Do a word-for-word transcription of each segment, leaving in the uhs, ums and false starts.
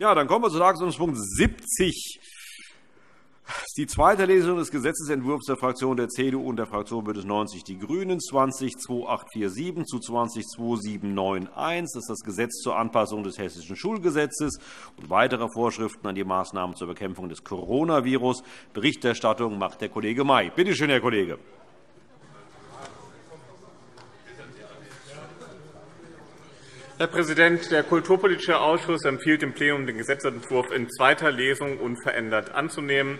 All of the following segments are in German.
Ja, dann kommen wir zu Tagesordnungspunkt siebzig. Die zweite Lesung des Gesetzentwurfs der Fraktion der C D U und der Fraktion BÜNDNIS neunzig die GRÜNEN zwanzig Punkt achtundzwanzig vier sieben zu zwanzig Punkt siebenundneunzig eins. Das ist das Gesetz zur Anpassung des Hessischen Schulgesetzes und weiterer Vorschriften an die Maßnahmen zur Bekämpfung des Coronavirus. Berichterstattung macht der Kollege May. Bitte schön, Herr Kollege. Herr Präsident, der Kulturpolitische Ausschuss empfiehlt dem Plenum, den Gesetzentwurf in zweiter Lesung unverändert anzunehmen.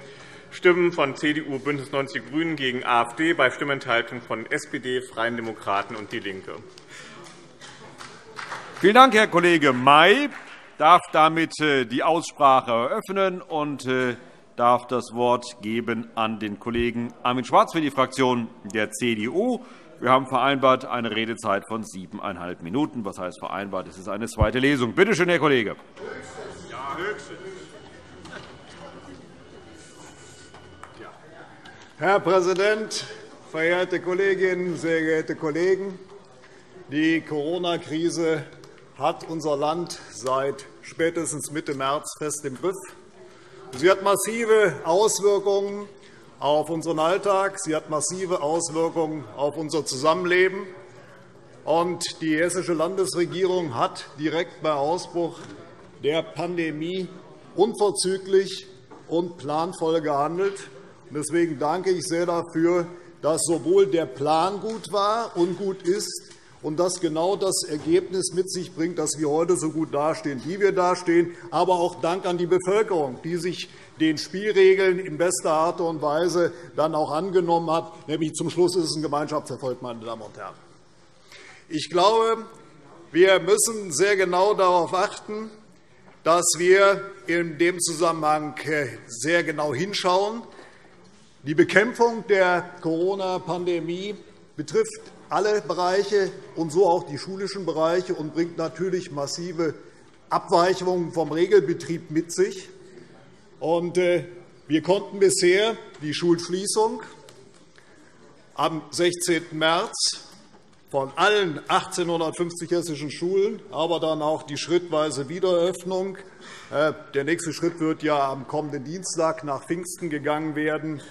Stimmen von C D U, BÜNDNIS neunzig die GRÜNEN gegen AfD, bei Stimmenthaltung von S P D, Freien Demokraten und DIE LINKE. Vielen Dank, Herr Kollege May. Ich darf damit die Aussprache eröffnen und darf das Wort geben an den Kollegen Armin Schwarz für die Fraktion der C D U. Wir haben vereinbart eine Redezeit von siebeneinhalb Minuten. Was heißt vereinbart? Es ist eine zweite Lesung. Bitte schön, Herr Kollege. Höchstens. Ja, höchstens. Ja. Herr Präsident, verehrte Kolleginnen, sehr geehrte Kollegen! Die Corona-Krise hat unser Land seit spätestens Mitte März fest im Griff. Sie hat massive Auswirkungen auf unseren Alltag. Sie hat massive Auswirkungen auf unser Zusammenleben. Und die Hessische Landesregierung hat direkt bei Ausbruch der Pandemie unverzüglich und planvoll gehandelt. Deswegen danke ich sehr dafür, dass sowohl der Plan gut war und gut ist und dass genau das Ergebnis mit sich bringt, dass wir heute so gut dastehen, wie wir dastehen. Aber auch Dank an die Bevölkerung, die sich den Spielregeln in bester Art und Weise dann auch angenommen hat. Nämlich zum Schluss ist es ein Gemeinschaftserfolg, meine Damen und Herren. Ich glaube, wir müssen sehr genau darauf achten, dass wir in dem Zusammenhang sehr genau hinschauen. Die Bekämpfung der Corona-Pandemie betrifft alle Bereiche und so auch die schulischen Bereiche und bringt natürlich massive Abweichungen vom Regelbetrieb mit sich. Wir konnten bisher die Schulschließung am sechzehnten März von allen eintausendachthundertfünfzig hessischen Schulen, aber dann auch die schrittweise Wiedereröffnung. Der nächste Schritt wird ja am kommenden Dienstag nach Pfingsten gegangen werden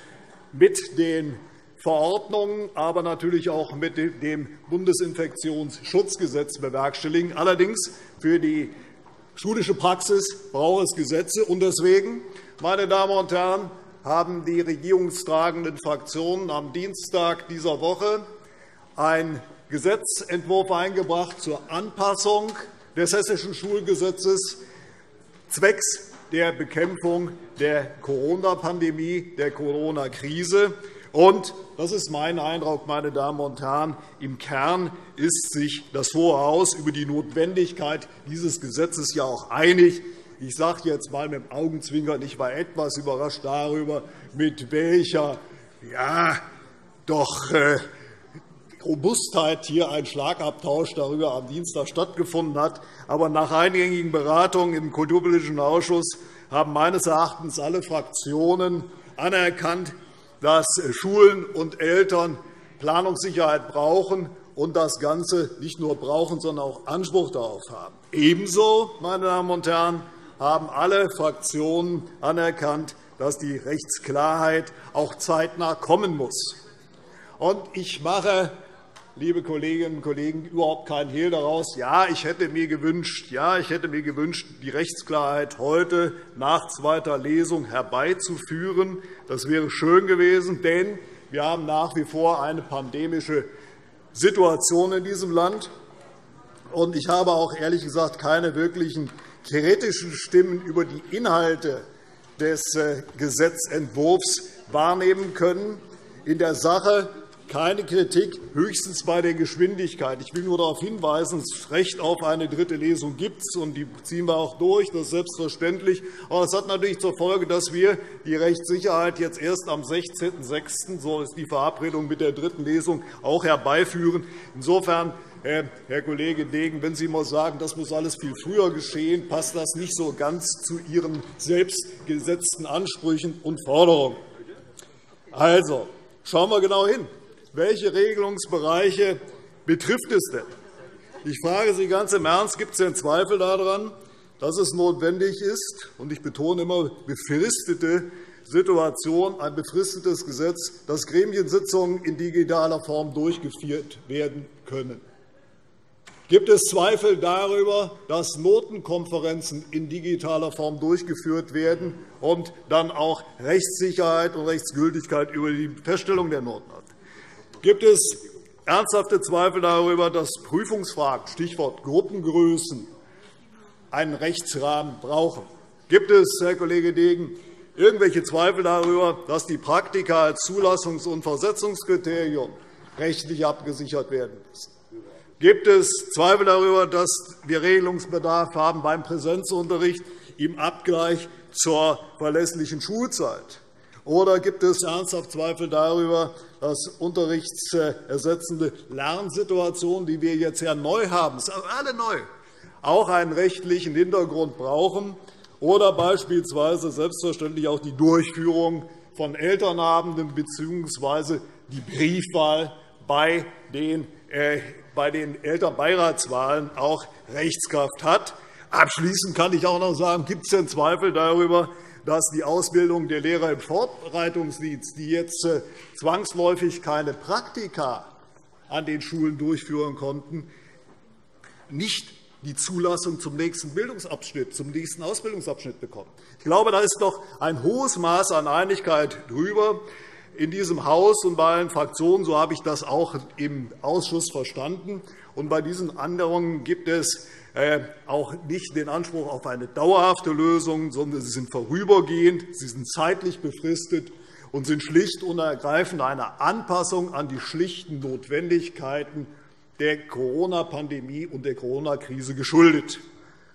mit den Verordnungen, aber natürlich auch mit dem Bundesinfektionsschutzgesetz bewerkstelligen. Allerdings für die schulische Praxis braucht es Gesetze. Deswegen, meine Damen und Herren, haben die regierungstragenden Fraktionen am Dienstag dieser Woche einen Gesetzentwurf eingebracht zur Anpassung des Hessischen Schulgesetzes zwecks der Bekämpfung der Corona-Pandemie, der Corona-Krise. Das ist mein Eindruck, meine Damen und Herren. Im Kern ist sich das Hohe Haus über die Notwendigkeit dieses Gesetzes ja auch einig. Ich sage jetzt einmal mit dem Augenzwinkern, ich war etwas überrascht darüber, mit welcher ja, doch, äh, Robustheit hier ein Schlagabtausch darüber am Dienstag stattgefunden hat. Aber nach eingängigen Beratungen im Kulturpolitischen Ausschuss haben meines Erachtens alle Fraktionen anerkannt, dass Schulen und Eltern Planungssicherheit brauchen und das Ganze nicht nur brauchen, sondern auch Anspruch darauf haben. Ebenso, meine Damen und Herren, haben alle Fraktionen anerkannt, dass die Rechtsklarheit auch zeitnah kommen muss. Ich mache, liebe Kolleginnen und Kollegen, überhaupt keinen Hehl daraus. Ja, ich hätte mir gewünscht, ja, ich hätte mir gewünscht, die Rechtsklarheit heute nach zweiter Lesung herbeizuführen. Das wäre schön gewesen, denn wir haben nach wie vor eine pandemische Situation in diesem Land. Ich habe auch ehrlich gesagt keine wirklichen kritischen Stimmen über die Inhalte des Gesetzentwurfs wahrnehmen können. In der Sache keine Kritik, höchstens bei der Geschwindigkeit. Ich will nur darauf hinweisen, das Recht auf eine dritte Lesung gibt es, und die ziehen wir auch durch, das ist selbstverständlich. Aber das hat natürlich zur Folge, dass wir die Rechtssicherheit jetzt erst am sechzehnten sechsten, so ist die Verabredung mit der dritten Lesung, auch herbeiführen. Insofern, Herr Kollege Degen, wenn Sie mal sagen, das muss alles viel früher geschehen, passt das nicht so ganz zu Ihren selbstgesetzten Ansprüchen und Forderungen. Also, schauen wir genau hin. Welche Regelungsbereiche betrifft es denn? Ich frage Sie ganz im Ernst, gibt es denn Zweifel daran, dass es notwendig ist, und ich betone immer befristete Situation, ein befristetes Gesetz, dass Gremiensitzungen in digitaler Form durchgeführt werden können. Gibt es Zweifel darüber, dass Notenkonferenzen in digitaler Form durchgeführt werden und dann auch Rechtssicherheit und Rechtsgültigkeit über die Feststellung der Noten hat? Gibt es ernsthafte Zweifel darüber, dass Prüfungsfragen, Stichwort Gruppengrößen, einen Rechtsrahmen brauchen? Gibt es, Herr Kollege Degen, irgendwelche Zweifel darüber, dass die Praktika als Zulassungs- und Versetzungskriterium rechtlich abgesichert werden müssen? Gibt es Zweifel darüber, dass wir Regelungsbedarf haben beim Präsenzunterricht im Abgleich zur verlässlichen Schulzeit? Oder gibt es ernsthaft Zweifel darüber, dass unterrichtsersetzende Lernsituationen, die wir jetzt ja neu haben, alle neu, auch einen rechtlichen Hintergrund brauchen? Oder beispielsweise selbstverständlich auch die Durchführung von Elternabenden bzw. die Briefwahl bei den äh, bei den Elternbeiratswahlen auch Rechtskraft hat. Abschließend kann ich auch noch sagen, gibt es denn Zweifel darüber, dass die Ausbildung der Lehrer im Vorbereitungsdienst, die jetzt zwangsläufig keine Praktika an den Schulen durchführen konnten, nicht die Zulassung zum nächsten Bildungsabschnitt, zum nächsten Ausbildungsabschnitt bekommen? Ich glaube, da ist noch ein hohes Maß an Einigkeit drüber in diesem Haus und bei allen Fraktionen, so habe ich das auch im Ausschuss verstanden. Und bei diesen Änderungen gibt es auch nicht den Anspruch auf eine dauerhafte Lösung, sondern sie sind vorübergehend, sie sind zeitlich befristet und sind schlicht und ergreifend eine Anpassung an die schlichten Notwendigkeiten der Corona-Pandemie und der Corona-Krise geschuldet.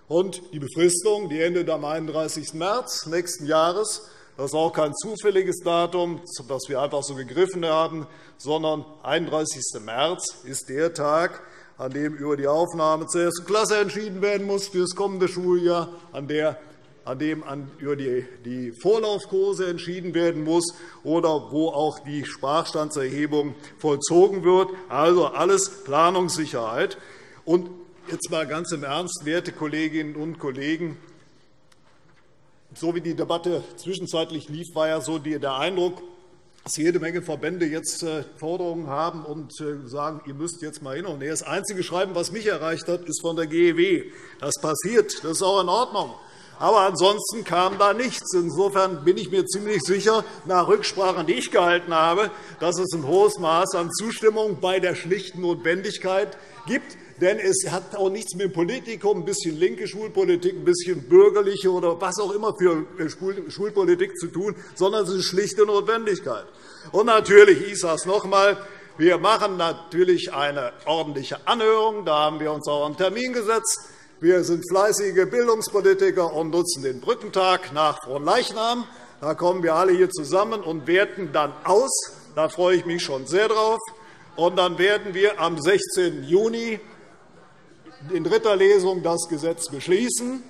Und die Befristung, die endet am einunddreißigsten März nächsten Jahres. Das ist auch kein zufälliges Datum, das wir einfach so gegriffen haben, sondern einunddreißigsten März ist der Tag, an dem über die Aufnahme zur ersten Klasse entschieden werden muss für das kommende Schuljahr, an der an dem über die Vorlaufkurse entschieden werden muss oder wo auch die Sprachstandserhebung vollzogen wird. Also alles Planungssicherheit. Und jetzt mal ganz im Ernst, werte Kolleginnen und Kollegen, so wie die Debatte zwischenzeitlich lief, war ja so der Eindruck, dass jede Menge Verbände jetzt Forderungen haben und sagen, ihr müsst jetzt mal hin. Und das einzige Schreiben, was mich erreicht hat, ist von der G E W. Das passiert, das ist auch in Ordnung. Aber ansonsten kam da nichts. Insofern bin ich mir ziemlich sicher, nach Rücksprachen, die ich gehalten habe, dass es ein hohes Maß an Zustimmung bei der schlichten Notwendigkeit gibt. Denn es hat auch nichts mit dem Politikum, ein bisschen linke Schulpolitik, ein bisschen bürgerliche oder was auch immer für Schulpolitik zu tun, sondern es ist eine schlichte Notwendigkeit. Und natürlich, ich sage es noch einmal, wir machen natürlich eine ordentliche Anhörung. Da haben wir uns auch einen Termin gesetzt. Wir sind fleißige Bildungspolitiker und nutzen den Brückentag nach Fronleichnam. Da kommen wir alle hier zusammen und werten dann aus. Da freue ich mich schon sehr drauf. Und dann werden wir am sechzehnten Juni in dritter Lesung das Gesetz beschließen.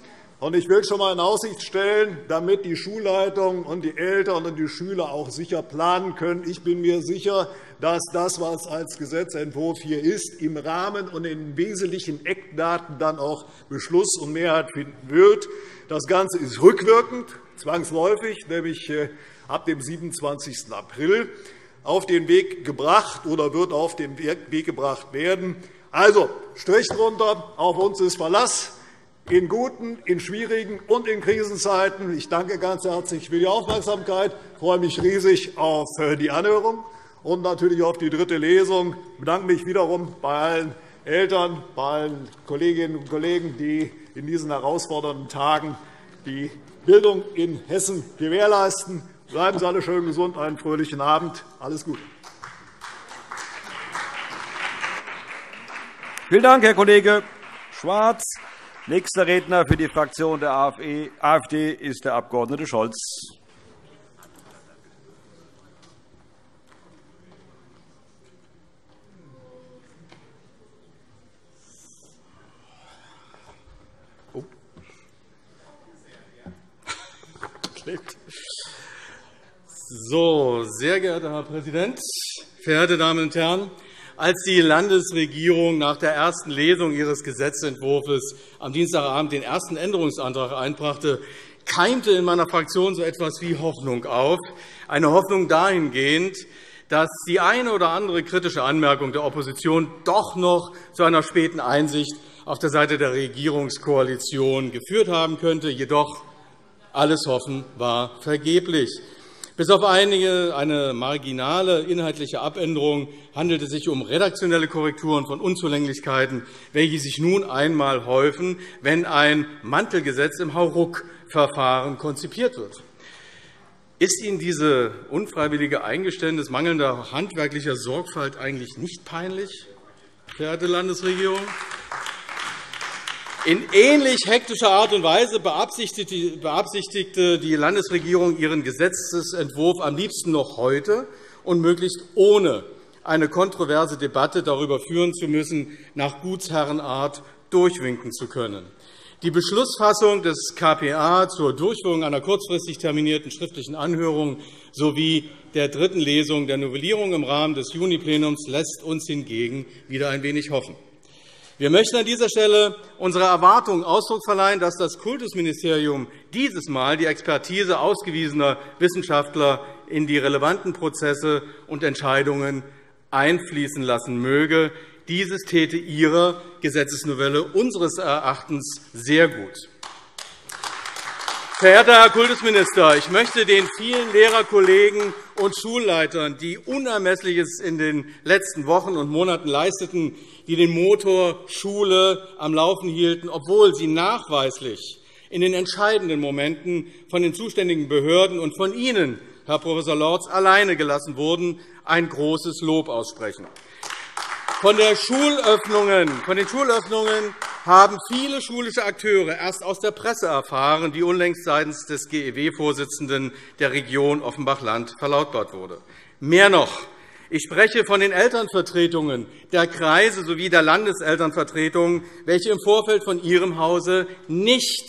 Und ich will schon einmal in Aussicht stellen, damit die Schulleitung und die Eltern und die Schüler auch sicher planen können. Ich bin mir sicher, dass das, was als Gesetzentwurf hier ist, im Rahmen und in wesentlichen Eckdaten dann auch Beschluss und Mehrheit finden wird. Das Ganze ist rückwirkend, zwangsläufig, nämlich ab dem siebenundzwanzigsten April auf den Weg gebracht oder wird auf den Weg gebracht werden. Also, Strich drunter, auf uns ist Verlass. In guten, in schwierigen und in Krisenzeiten. Ich danke ganz herzlich für die Aufmerksamkeit. Ich freue mich riesig auf die Anhörung und natürlich auf die dritte Lesung. Ich bedanke mich wiederum bei allen Eltern, bei allen Kolleginnen und Kollegen, die in diesen herausfordernden Tagen die Bildung in Hessen gewährleisten. Bleiben Sie alle schön gesund. Einen fröhlichen Abend. Alles Gute. Vielen Dank, Herr Kollege Schwarz. Nächster Redner für die Fraktion der AfD ist der Abg. Scholz. Oh. So, sehr geehrter Herr Präsident, verehrte Damen und Herren! als die Landesregierung nach der ersten Lesung ihres Gesetzentwurfs am Dienstagabend den ersten Änderungsantrag einbrachte, keimte in meiner Fraktion so etwas wie Hoffnung auf, eine Hoffnung dahingehend, dass die eine oder andere kritische Anmerkung der Opposition doch noch zu einer späten Einsicht auf der Seite der Regierungskoalition geführt haben könnte. Jedoch alles Hoffen war vergeblich. Bis auf einige, eine marginale inhaltliche Abänderung handelt es sich um redaktionelle Korrekturen von Unzulänglichkeiten, welche sich nun einmal häufen, wenn ein Mantelgesetz im Hauruck-Verfahren konzipiert wird. Ist Ihnen diese unfreiwillige Eingeständnis mangelnder handwerklicher Sorgfalt eigentlich nicht peinlich, verehrte Landesregierung? In ähnlich hektischer Art und Weise beabsichtigte die Landesregierung ihren Gesetzentwurf am liebsten noch heute und möglichst ohne eine kontroverse Debatte darüber führen zu müssen, nach Gutsherrenart durchwinken zu können. Die Beschlussfassung des K P A zur Durchführung einer kurzfristig terminierten schriftlichen Anhörung sowie der dritten Lesung der Novellierung im Rahmen des Juniplenums lässt uns hingegen wieder ein wenig hoffen. Wir möchten an dieser Stelle unserer Erwartung Ausdruck verleihen, dass das Kultusministerium dieses Mal die Expertise ausgewiesener Wissenschaftler in die relevanten Prozesse und Entscheidungen einfließen lassen möge. Dieses täte Ihre Gesetzesnovelle unseres Erachtens sehr gut. Verehrter Herr Kultusminister, ich möchte den vielen Lehrerkollegen und Schulleitern, die Unermessliches in den letzten Wochen und Monaten leisteten, die den Motor Schule am Laufen hielten, obwohl sie nachweislich in den entscheidenden Momenten von den zuständigen Behörden und von Ihnen, Herr Professor Lorz, alleine gelassen wurden, ein großes Lob aussprechen. Von den Schulöffnungen haben viele schulische Akteure erst aus der Presse erfahren, die unlängst seitens des G E W-Vorsitzenden der Region Offenbach-Land verlautbart wurde. Mehr noch, ich spreche von den Elternvertretungen der Kreise sowie der Landeselternvertretungen, welche im Vorfeld von Ihrem Hause nicht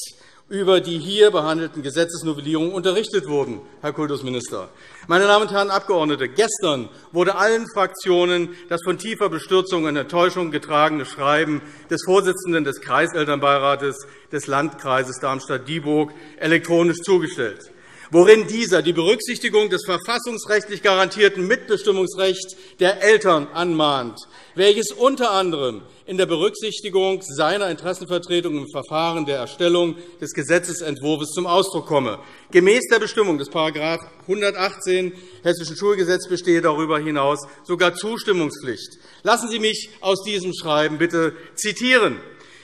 über die hier behandelten Gesetzesnovellierungen unterrichtet wurden, Herr Kultusminister. Meine Damen und Herren Abgeordnete, gestern wurde allen Fraktionen das von tiefer Bestürzung und Enttäuschung getragene Schreiben des Vorsitzenden des Kreiselternbeirates des Landkreises Darmstadt-Dieburg elektronisch zugestellt, worin dieser die Berücksichtigung des verfassungsrechtlich garantierten Mitbestimmungsrechts der Eltern anmahnt, welches unter anderem in der Berücksichtigung seiner Interessenvertretung im Verfahren der Erstellung des Gesetzentwurfs zum Ausdruck komme. Gemäß der Bestimmung des § hundertachtzehn Hessischen Schulgesetz bestehe darüber hinaus sogar Zustimmungspflicht. Lassen Sie mich aus diesem Schreiben bitte zitieren.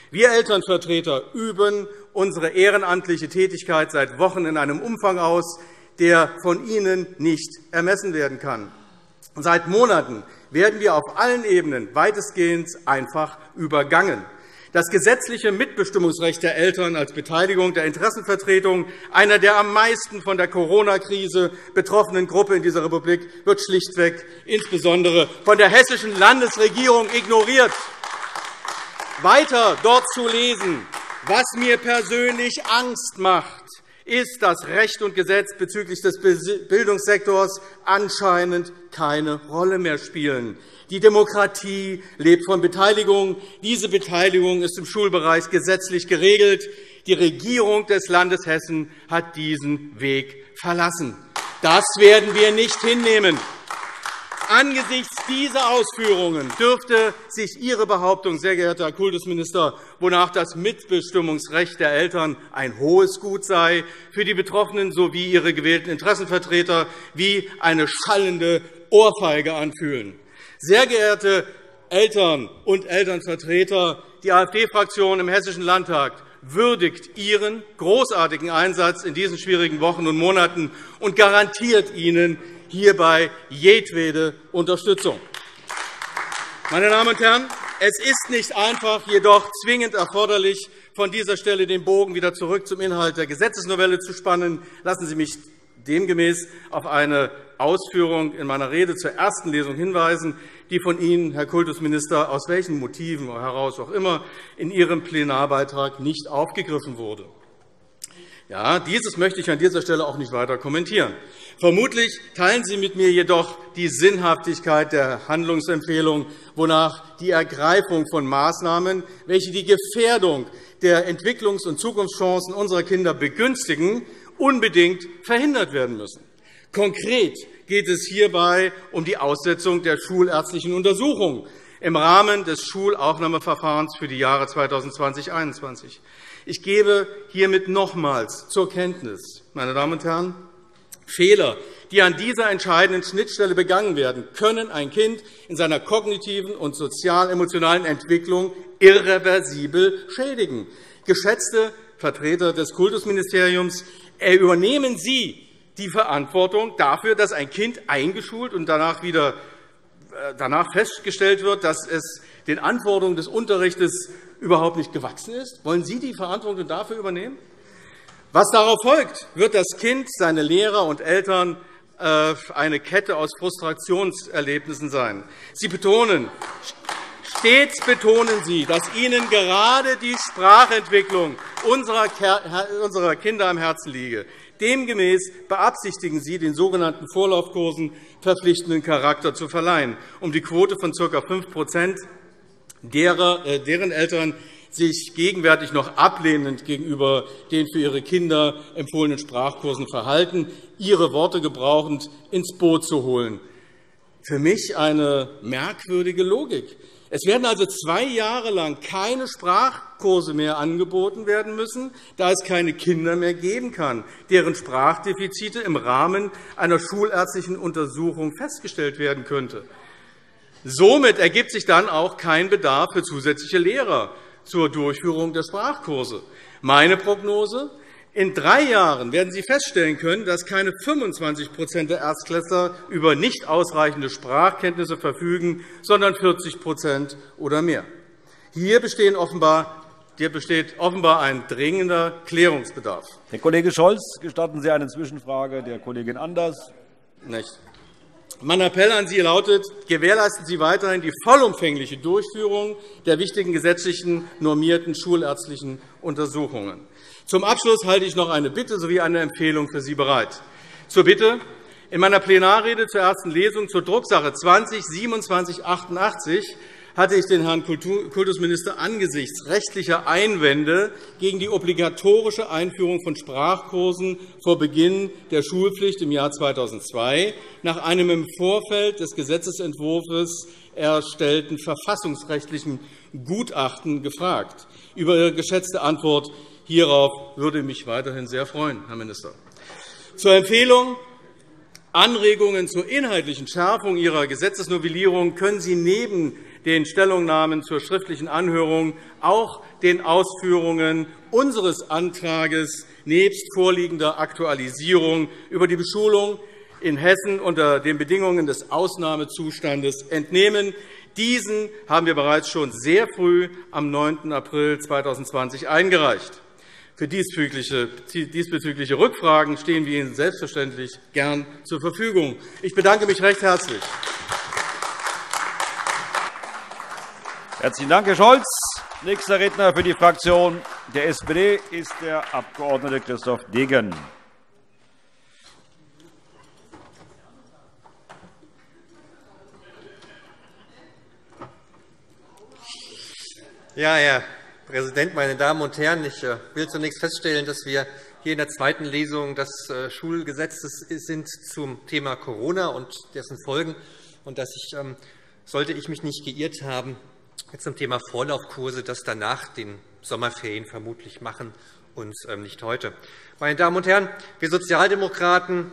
Wir Elternvertreter üben unsere ehrenamtliche Tätigkeit seit Wochen in einem Umfang aus, der von Ihnen nicht ermessen werden kann. Seit Monaten werden wir auf allen Ebenen weitestgehend einfach übergangen. Das gesetzliche Mitbestimmungsrecht der Eltern als Beteiligung der Interessenvertretung einer der am meisten von der Corona-Krise betroffenen Gruppe in dieser Republik wird schlichtweg insbesondere von der hessischen Landesregierung ignoriert. Weiter dort zu lesen: Was mir persönlich Angst macht, ist, dass Recht und Gesetz bezüglich des Bildungssektors anscheinend keine Rolle mehr spielen. Die Demokratie lebt von Beteiligung. Diese Beteiligung ist im Schulbereich gesetzlich geregelt. Die Regierung des Landes Hessen hat diesen Weg verlassen. Das werden wir nicht hinnehmen. Angesichts dieser Ausführungen dürfte sich Ihre Behauptung, sehr geehrter Herr Kultusminister, wonach das Mitbestimmungsrecht der Eltern ein hohes Gut sei, für die Betroffenen sowie ihre gewählten Interessenvertreter wie eine schallende Ohrfeige anfühlen. Sehr geehrte Eltern und Elternvertreter, die AfD-Fraktion im Hessischen Landtag würdigt Ihren großartigen Einsatz in diesen schwierigen Wochen und Monaten und garantiert Ihnen hierbei jedwede Unterstützung. Meine Damen und Herren, es ist nicht einfach, jedoch zwingend erforderlich, von dieser Stelle den Bogen wieder zurück zum Inhalt der Gesetzesnovelle zu spannen. Lassen Sie mich demgemäß auf eine Ausführung in meiner Rede zur ersten Lesung hinweisen, die von Ihnen, Herr Kultusminister, aus welchen Motiven heraus auch immer, in Ihrem Plenarbeitrag nicht aufgegriffen wurde. Ja, dieses möchte ich an dieser Stelle auch nicht weiter kommentieren. Vermutlich teilen Sie mit mir jedoch die Sinnhaftigkeit der Handlungsempfehlung, wonach die Ergreifung von Maßnahmen, welche die Gefährdung der Entwicklungs- und Zukunftschancen unserer Kinder begünstigen, unbedingt verhindert werden müssen. Konkret geht es hierbei um die Aussetzung der schulärztlichen Untersuchung im Rahmen des Schulaufnahmeverfahrens für die Jahre zweitausendzwanzig einundzwanzig. Ich gebe hiermit nochmals zur Kenntnis, meine Damen und Herren, Fehler, die an dieser entscheidenden Schnittstelle begangen werden, können ein Kind in seiner kognitiven und sozial-emotionalen Entwicklung irreversibel schädigen. Geschätzte Vertreter des Kultusministeriums, übernehmen Sie die Verantwortung dafür, dass ein Kind eingeschult und danach wieder danach festgestellt wird, dass es den Anforderungen des Unterrichts überhaupt nicht gewachsen ist? Wollen Sie die Verantwortung dafür übernehmen? Was darauf folgt, wird das Kind, seine Lehrer und Eltern eine Kette aus Frustrationserlebnissen sein. Sie betonen, stets betonen Sie, dass Ihnen gerade die Sprachentwicklung unserer Kinder am Herzen liege. Demgemäß beabsichtigen Sie, den sogenannten Vorlaufkursen verpflichtenden Charakter zu verleihen, um die Quote von ca. fünf Prozent deren Eltern sich gegenwärtig noch ablehnend gegenüber den für ihre Kinder empfohlenen Sprachkursen verhalten, ihre Worte gebrauchend ins Boot zu holen. Für mich eine merkwürdige Logik. Es werden also zwei Jahre lang keine Sprachkurse mehr angeboten werden müssen, da es keine Kinder mehr geben kann, deren Sprachdefizite im Rahmen einer schulärztlichen Untersuchung festgestellt werden könnte. Somit ergibt sich dann auch kein Bedarf für zusätzliche Lehrer zur Durchführung der Sprachkurse. Meine Prognose? In drei Jahren werden Sie feststellen können, dass keine fünfundzwanzig Prozent der Erstklässler über nicht ausreichende Sprachkenntnisse verfügen, sondern vierzig Prozent oder mehr. Hier besteht offenbar ein dringender Klärungsbedarf. Herr Kollege Scholz, gestatten Sie eine Zwischenfrage der Kollegin Anders? Nicht. Mein Appell an Sie lautet, gewährleisten Sie weiterhin die vollumfängliche Durchführung der wichtigen gesetzlichen normierten schulärztlichen Untersuchungen. Zum Abschluss halte ich noch eine Bitte sowie eine Empfehlung für Sie bereit. Zur Bitte. In meiner Plenarrede zur ersten Lesung zur Drucksache zwanzig Schrägstrich siebenundzwanzig achtundachtzig hatte ich den Herrn Kultusminister angesichts rechtlicher Einwände gegen die obligatorische Einführung von Sprachkursen vor Beginn der Schulpflicht im Jahr zweitausendzwei nach einem im Vorfeld des Gesetzentwurfs erstellten verfassungsrechtlichen Gutachten gefragt. Über Ihre geschätzte Antwort hierauf würde mich weiterhin sehr freuen, Herr Minister. Zur Empfehlung. Anregungen zur inhaltlichen Schärfung Ihrer Gesetzesnovellierung können Sie neben den Stellungnahmen zur schriftlichen Anhörung auch den Ausführungen unseres Antrags nebst vorliegender Aktualisierung über die Beschulung in Hessen unter den Bedingungen des Ausnahmezustandes entnehmen. Diesen haben wir bereits schon sehr früh am neunten April zweitausendzwanzig eingereicht. Für diesbezügliche Rückfragen stehen wir Ihnen selbstverständlich gern zur Verfügung. Ich bedanke mich recht herzlich. Herzlichen Dank, Herr Scholz. Nächster Redner für die Fraktion der S P D ist der Abg. Christoph Degen. Ja, Herr Präsident, meine Damen und Herren! Ich will zunächst feststellen, dass wir hier in der zweiten Lesung des Schulgesetzes sind zum Thema Corona und dessen Folgen und dass ich, sollte ich mich nicht geirrt haben, zum Thema Vorlaufkurse das danach den Sommerferien vermutlich machen und nicht heute. Meine Damen und Herren, wir Sozialdemokraten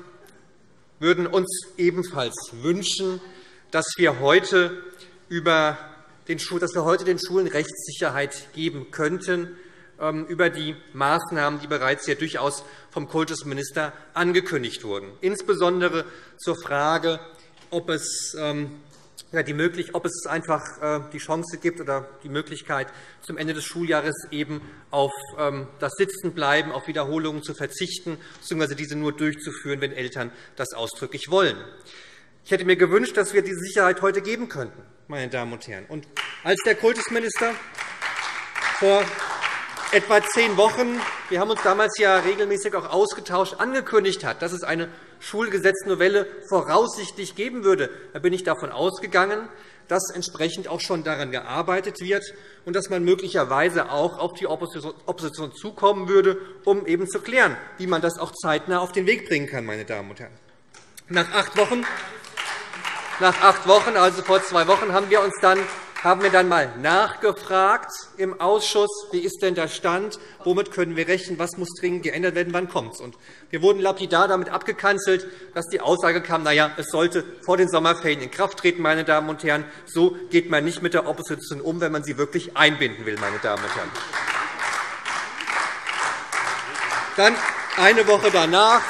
würden uns ebenfalls wünschen, dass wir heute über dass wir heute den Schulen Rechtssicherheit geben könnten über die Maßnahmen, die bereits hier durchaus vom Kultusminister angekündigt wurden, insbesondere zur Frage, ob es, ja, die möglich, ob es einfach die Chance gibt oder die Möglichkeit, zum Ende des Schuljahres eben auf das Sitzenbleiben, auf Wiederholungen zu verzichten bzw. diese nur durchzuführen, wenn Eltern das ausdrücklich wollen. Ich hätte mir gewünscht, dass wir diese Sicherheit heute geben könnten, meine Damen und Herren. Und als der Kultusminister vor etwa zehn Wochen, wir haben uns damals ja regelmäßig auch ausgetauscht, angekündigt hat, dass es eine Schulgesetznovelle voraussichtlich geben würde. Da bin ich davon ausgegangen, dass entsprechend auch schon daran gearbeitet wird und dass man möglicherweise auch auf die Opposition zukommen würde, um eben zu klären, wie man das auch zeitnah auf den Weg bringen kann, meine Damen und Herren. Nach acht Wochen, nach acht Wochen, also vor zwei Wochen, haben wir uns dann haben wir dann mal nachgefragt im Ausschuss, wie ist denn der Stand, womit können wir rechnen, was muss dringend geändert werden, wann kommt es. Wir wurden lapidar damit abgekanzelt, dass die Aussage kam, na ja, es sollte vor den Sommerferien in Kraft treten. Meine Damen und Herren. So geht man nicht mit der Opposition um, wenn man sie wirklich einbinden will. Meine Damen und Herren. Dann eine Woche danach,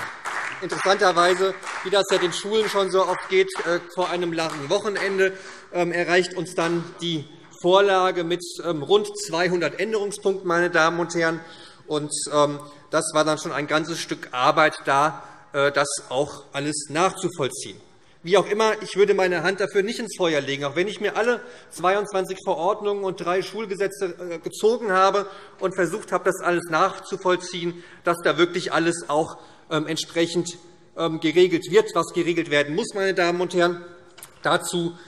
interessanterweise, wie das ja den Schulen schon so oft geht, vor einem langen Wochenende erreicht uns dann die Vorlage mit rund zweihundert Änderungspunkten, meine Damen und Herren. Und das war dann schon ein ganzes Stück Arbeit da, das auch alles nachzuvollziehen. Wie auch immer, ich würde meine Hand dafür nicht ins Feuer legen, auch wenn ich mir alle zweiundzwanzig Verordnungen und drei Schulgesetze gezogen habe und versucht habe, das alles nachzuvollziehen, dass da wirklich alles auch entsprechend geregelt wird, was geregelt werden muss, meine Damen und Herren. Dazu,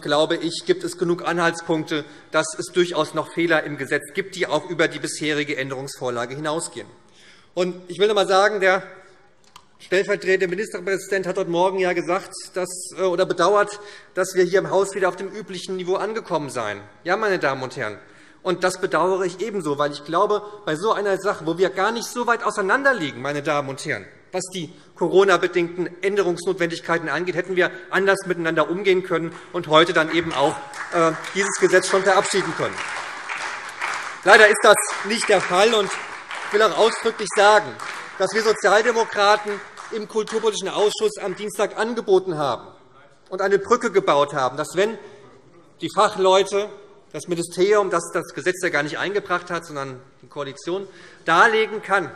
glaube ich, gibt es genug Anhaltspunkte, dass es durchaus noch Fehler im Gesetz gibt, die auch über die bisherige Änderungsvorlage hinausgehen. Ich will einmal sagen, der stellvertretende Ministerpräsident hat heute Morgen ja gesagt dass, oder bedauert, dass wir hier im Haus wieder auf dem üblichen Niveau angekommen seien. Ja, meine Damen und Herren. Und das bedauere ich ebenso, weil ich glaube, bei so einer Sache, wo wir gar nicht so weit auseinanderliegen, meine Damen und Herren, was die Corona-bedingten Änderungsnotwendigkeiten angeht, hätten wir anders miteinander umgehen können und heute dann eben auch äh, dieses Gesetz schon verabschieden können. Leider ist das nicht der Fall. Und ich will auch ausdrücklich sagen, dass wir Sozialdemokraten im Kulturpolitischen Ausschuss am Dienstag angeboten haben und eine Brücke gebaut haben, dass, wenn die Fachleute, das Ministerium, das das Gesetz ja gar nicht eingebracht hat, sondern die Koalition, darlegen kann,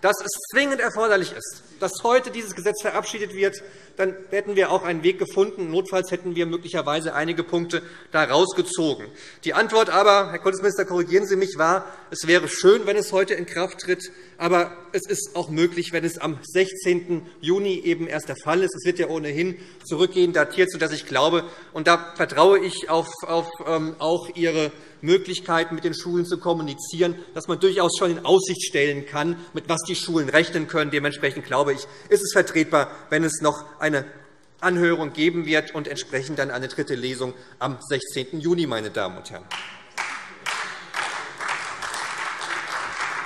dass es zwingend erforderlich ist, dass heute dieses Gesetz verabschiedet wird, dann hätten wir auch einen Weg gefunden. Notfalls hätten wir möglicherweise einige Punkte daraus gezogen. Die Antwort aber, Herr Kultusminister, korrigieren Sie mich, war, es wäre schön, wenn es heute in Kraft tritt, aber es ist auch möglich, wenn es am sechzehnten Juni eben erst der Fall ist. Es wird ja ohnehin zurückgehend datiert, sodass ich glaube, und da vertraue ich auf, auf ähm, auch Ihre Möglichkeiten, mit den Schulen zu kommunizieren, dass man durchaus schon in Aussicht stellen kann, mit was die Schulen rechnen können. Dementsprechend glaube ich, ist es vertretbar, wenn es noch eine Anhörung geben wird und entsprechend dann eine dritte Lesung am sechzehnten Juni, meine Damen und Herren.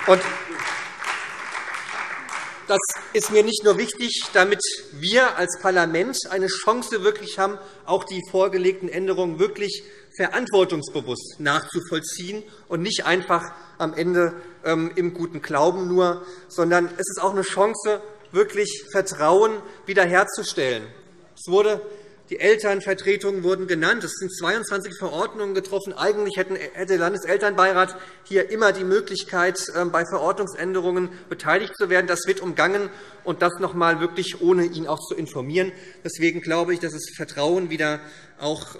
Und das ist mir nicht nur wichtig, damit wir als Parlament eine Chance wirklich haben, auch die vorgelegten Änderungen wirklich verantwortungsbewusst nachzuvollziehen und nicht einfach am Ende im guten Glauben nur, sondern es ist auch eine Chance, wirklich Vertrauen wiederherzustellen. Es wurde Die Elternvertretungen wurden genannt. Es sind zweiundzwanzig Verordnungen getroffen. Eigentlich hätte der Landeselternbeirat hier immer die Möglichkeit, bei Verordnungsänderungen beteiligt zu werden. Das wird umgangen, und das noch einmal wirklich, ohne ihn auch zu informieren. Deswegen glaube ich, dass es Vertrauen wieder auch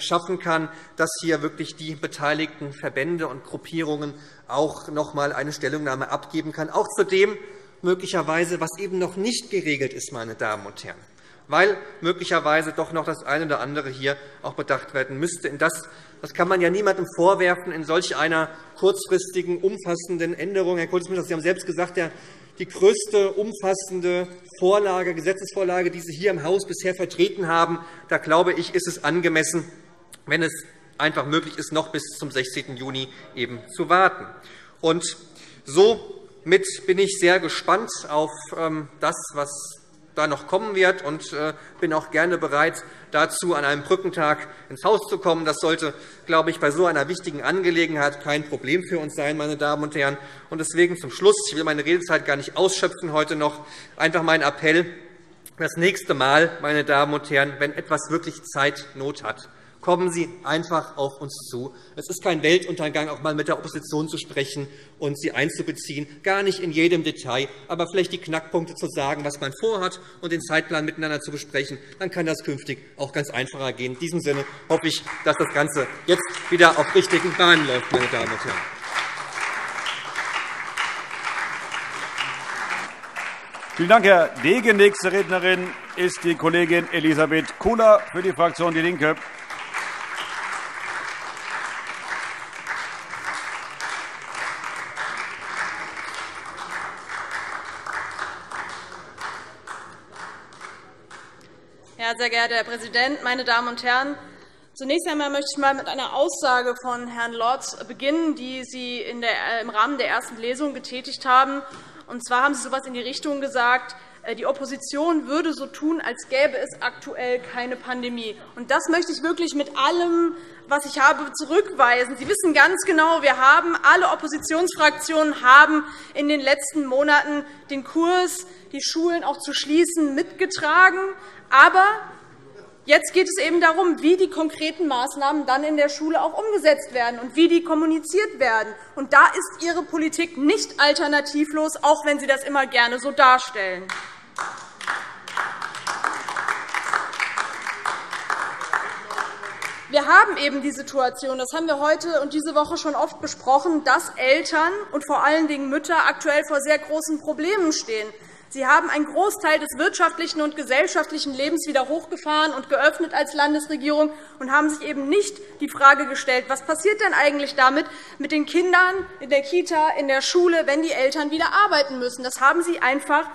schaffen kann, dass hier wirklich die beteiligten Verbände und Gruppierungen auch noch einmal eine Stellungnahme abgeben kann, auch zu dem möglicherweise, was eben noch nicht geregelt ist, meine Damen und Herren, weil möglicherweise doch noch das eine oder andere hier auch bedacht werden müsste. Das, das kann man ja niemandem vorwerfen in solch einer kurzfristigen, umfassenden Änderung. Herr Kultusminister, Sie haben selbst gesagt, die größte umfassende Vorlage, Gesetzesvorlage, die Sie hier im Haus bisher vertreten haben, da glaube ich, ist es angemessen, wenn es einfach möglich ist, noch bis zum sechzehnten Juni eben zu warten. Und somit bin ich sehr gespannt auf das, was da noch kommen wird, und bin auch gerne bereit, dazu an einem Brückentag ins Haus zu kommen. Das sollte, glaube ich, bei so einer wichtigen Angelegenheit kein Problem für uns sein, meine Damen und Herren. Und deswegen zum Schluss, ich will meine Redezeit gar nicht ausschöpfen heute noch, einfach mein Appell: Das nächste Mal, meine Damen und Herren, wenn etwas wirklich Zeitnot hat, kommen Sie einfach auf uns zu. Es ist kein Weltuntergang, auch einmal mit der Opposition zu sprechen und sie einzubeziehen, gar nicht in jedem Detail, aber vielleicht die Knackpunkte zu sagen, was man vorhat, und den Zeitplan miteinander zu besprechen. Dann kann das künftig auch ganz einfacher gehen. In diesem Sinne hoffe ich, dass das Ganze jetzt wieder auf richtigen Bahnen läuft, meine Damen und Herren. Vielen Dank, Herr Degen. Nächste Rednerin ist die Kollegin Elisabeth Kula für die Fraktion DIE LINKE. Sehr geehrter Herr Präsident, meine Damen und Herren! Zunächst einmal möchte ich mal mit einer Aussage von Herrn Lorz beginnen, die Sie im Rahmen der ersten Lesung getätigt haben. Und zwar haben Sie so etwas in die Richtung gesagt, die Opposition würde so tun, als gäbe es aktuell keine Pandemie. Und das möchte ich wirklich mit allem, was ich habe, zurückweisen. Sie wissen ganz genau, wir haben, alle Oppositionsfraktionen haben in den letzten Monaten den Kurs, die Schulen auch zu schließen, mitgetragen. Aber jetzt geht es eben darum, wie die konkreten Maßnahmen dann in der Schule auch umgesetzt werden und wie die kommuniziert werden. Und da ist Ihre Politik nicht alternativlos, auch wenn Sie das immer gerne so darstellen. Wir haben eben die Situation, das haben wir heute und diese Woche schon oft besprochen, dass Eltern und vor allen Dingen Mütter aktuell vor sehr großen Problemen stehen. Sie haben einen Großteil des wirtschaftlichen und gesellschaftlichen Lebens wieder hochgefahren und geöffnet als Landesregierung und haben sich eben nicht die Frage gestellt, was passiert denn eigentlich damit mit den Kindern in der Kita, in der Schule, wenn die Eltern wieder arbeiten müssen. Das haben Sie einfach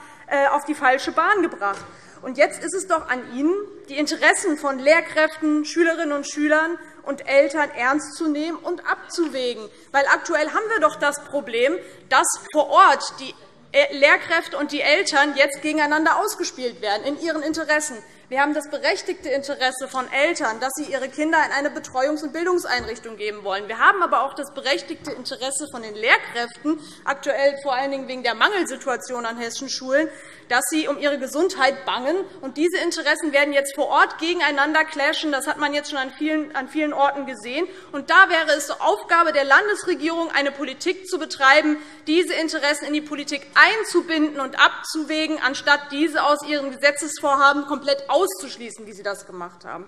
auf die falsche Bahn gebracht. Und jetzt ist es doch an Ihnen, die Interessen von Lehrkräften, Schülerinnen und Schülern und Eltern ernst zu nehmen und abzuwägen. Weil aktuell haben wir doch das Problem, dass vor Ort die Lehrkräfte und die Eltern jetzt gegeneinander ausgespielt werden in ihren Interessen. Wir haben das berechtigte Interesse von Eltern, dass sie ihre Kinder in eine Betreuungs- und Bildungseinrichtung geben wollen. Wir haben aber auch das berechtigte Interesse von den Lehrkräften, aktuell vor allen Dingen wegen der Mangelsituation an hessischen Schulen, dass sie um ihre Gesundheit bangen. Und diese Interessen werden jetzt vor Ort gegeneinander clashen. Das hat man jetzt schon an vielen, an vielen Orten gesehen. Und da wäre es Aufgabe der Landesregierung, eine Politik zu betreiben, diese Interessen in die Politik einzubinden und abzuwägen, anstatt diese aus ihren Gesetzesvorhaben komplett auszuschließen, wie Sie das gemacht haben.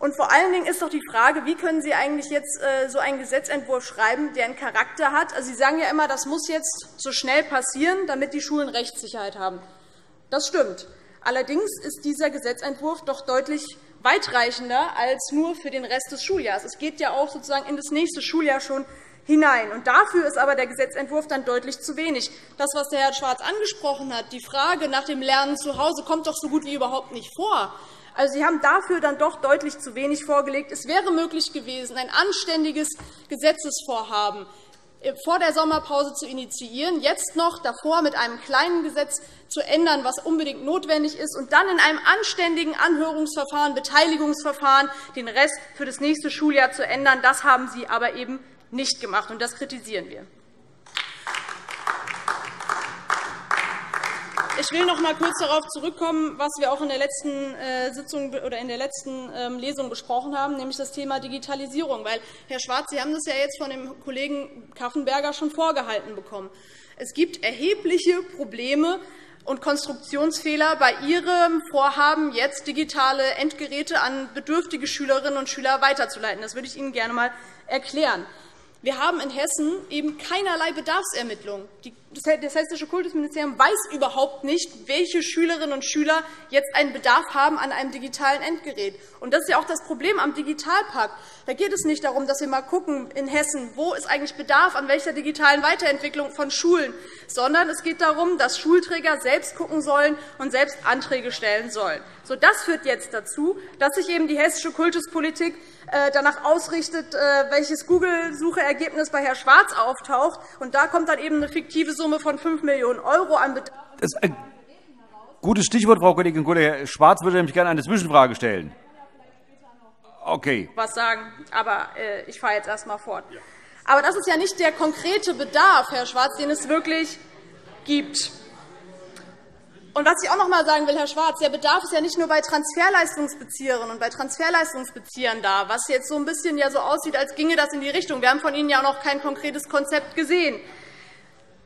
Und vor allen Dingen ist doch die Frage, wie können Sie eigentlich jetzt so einen Gesetzentwurf schreiben, der einen Charakter hat? Also Sie sagen ja immer, das muss jetzt so schnell passieren, damit die Schulen Rechtssicherheit haben. Das stimmt. Allerdings ist dieser Gesetzentwurf doch deutlich weitreichender als nur für den Rest des Schuljahres. Es geht ja auch sozusagen in das nächste Schuljahr schon hinein. Und dafür ist aber der Gesetzentwurf dann deutlich zu wenig. Das, was der Herr Schwarz angesprochen hat, die Frage nach dem Lernen zu Hause, kommt doch so gut wie überhaupt nicht vor. Also, Sie haben dafür dann doch deutlich zu wenig vorgelegt. Es wäre möglich gewesen, ein anständiges Gesetzesvorhaben vor der Sommerpause zu initiieren, jetzt noch davor mit einem kleinen Gesetz zu ändern, was unbedingt notwendig ist, und dann in einem anständigen Anhörungsverfahren, Beteiligungsverfahren den Rest für das nächste Schuljahr zu ändern. Das haben Sie aber eben nicht gemacht, und das kritisieren wir. Ich will noch einmal kurz darauf zurückkommen, was wir auch in der letzten Sitzung oder in der letzten Lesung besprochen haben, nämlich das Thema Digitalisierung. Weil, Herr Schwarz, Sie haben das ja jetzt von dem Kollegen Kaffenberger schon vorgehalten bekommen. Es gibt erhebliche Probleme und Konstruktionsfehler bei Ihrem Vorhaben, jetzt digitale Endgeräte an bedürftige Schülerinnen und Schüler weiterzuleiten. Das würde ich Ihnen gerne einmal erklären. Wir haben in Hessen eben keinerlei Bedarfsermittlung. Das Hessische Kultusministerium weiß überhaupt nicht, welche Schülerinnen und Schüler jetzt einen Bedarf haben an einem digitalen Endgerät. Und das ist ja auch das Problem am Digitalpakt. Da geht es nicht darum, dass wir mal gucken in Hessen, wo ist eigentlich Bedarf an welcher digitalen Weiterentwicklung von Schulen, sondern es geht darum, dass Schulträger selbst gucken sollen und selbst Anträge stellen sollen. So, das führt jetzt dazu, dass sich eben die hessische Kultuspolitik danach ausrichtet, welches Google-Suchergebnis bei Herrn Schwarz auftaucht. Und da kommt dann eben eine fiktive Summe von fünf Millionen Euro an Bedarf. Das ist ein gutes Stichwort, Frau Kollegin Kula. Herr Schwarz würde nämlich gerne eine Zwischenfrage stellen. Okay. Was sagen, aber ich fahre jetzt erst einmal fort. Aber das ist ja nicht der konkrete Bedarf, Herr Schwarz, den es wirklich gibt. Und was ich auch noch einmal sagen will, Herr Schwarz, der Bedarf ist ja nicht nur bei Transferleistungsbezieherinnen und bei Transferleistungsbeziehern da, was jetzt so ein bisschen ja so aussieht, als ginge das in die Richtung. Wir haben von Ihnen ja auch noch kein konkretes Konzept gesehen.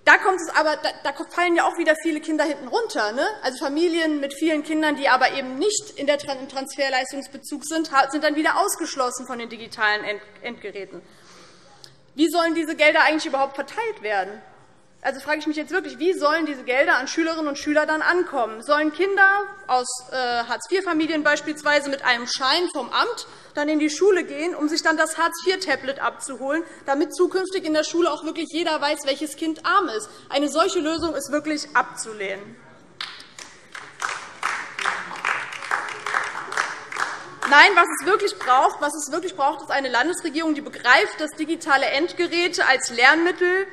Da kommt es aber, da fallen ja auch wieder viele Kinder hinten runter. Ne? Also Familien mit vielen Kindern, die aber eben nicht in der Transferleistungsbezug sind, sind dann wieder ausgeschlossen von den digitalen Endgeräten. Wie sollen diese Gelder eigentlich überhaupt verteilt werden? Also frage ich mich jetzt wirklich, wie sollen diese Gelder an Schülerinnen und Schüler dann ankommen? Sollen Kinder aus Hartz-vier-Familien beispielsweise mit einem Schein vom Amt dann in die Schule gehen, um sich dann das Hartz-vier-Tablet abzuholen, damit zukünftig in der Schule auch wirklich jeder weiß, welches Kind arm ist? Eine solche Lösung ist wirklich abzulehnen. Nein, was es wirklich braucht, was es wirklich braucht, ist eine Landesregierung, die begreift, dass digitale Endgeräte als Lernmittel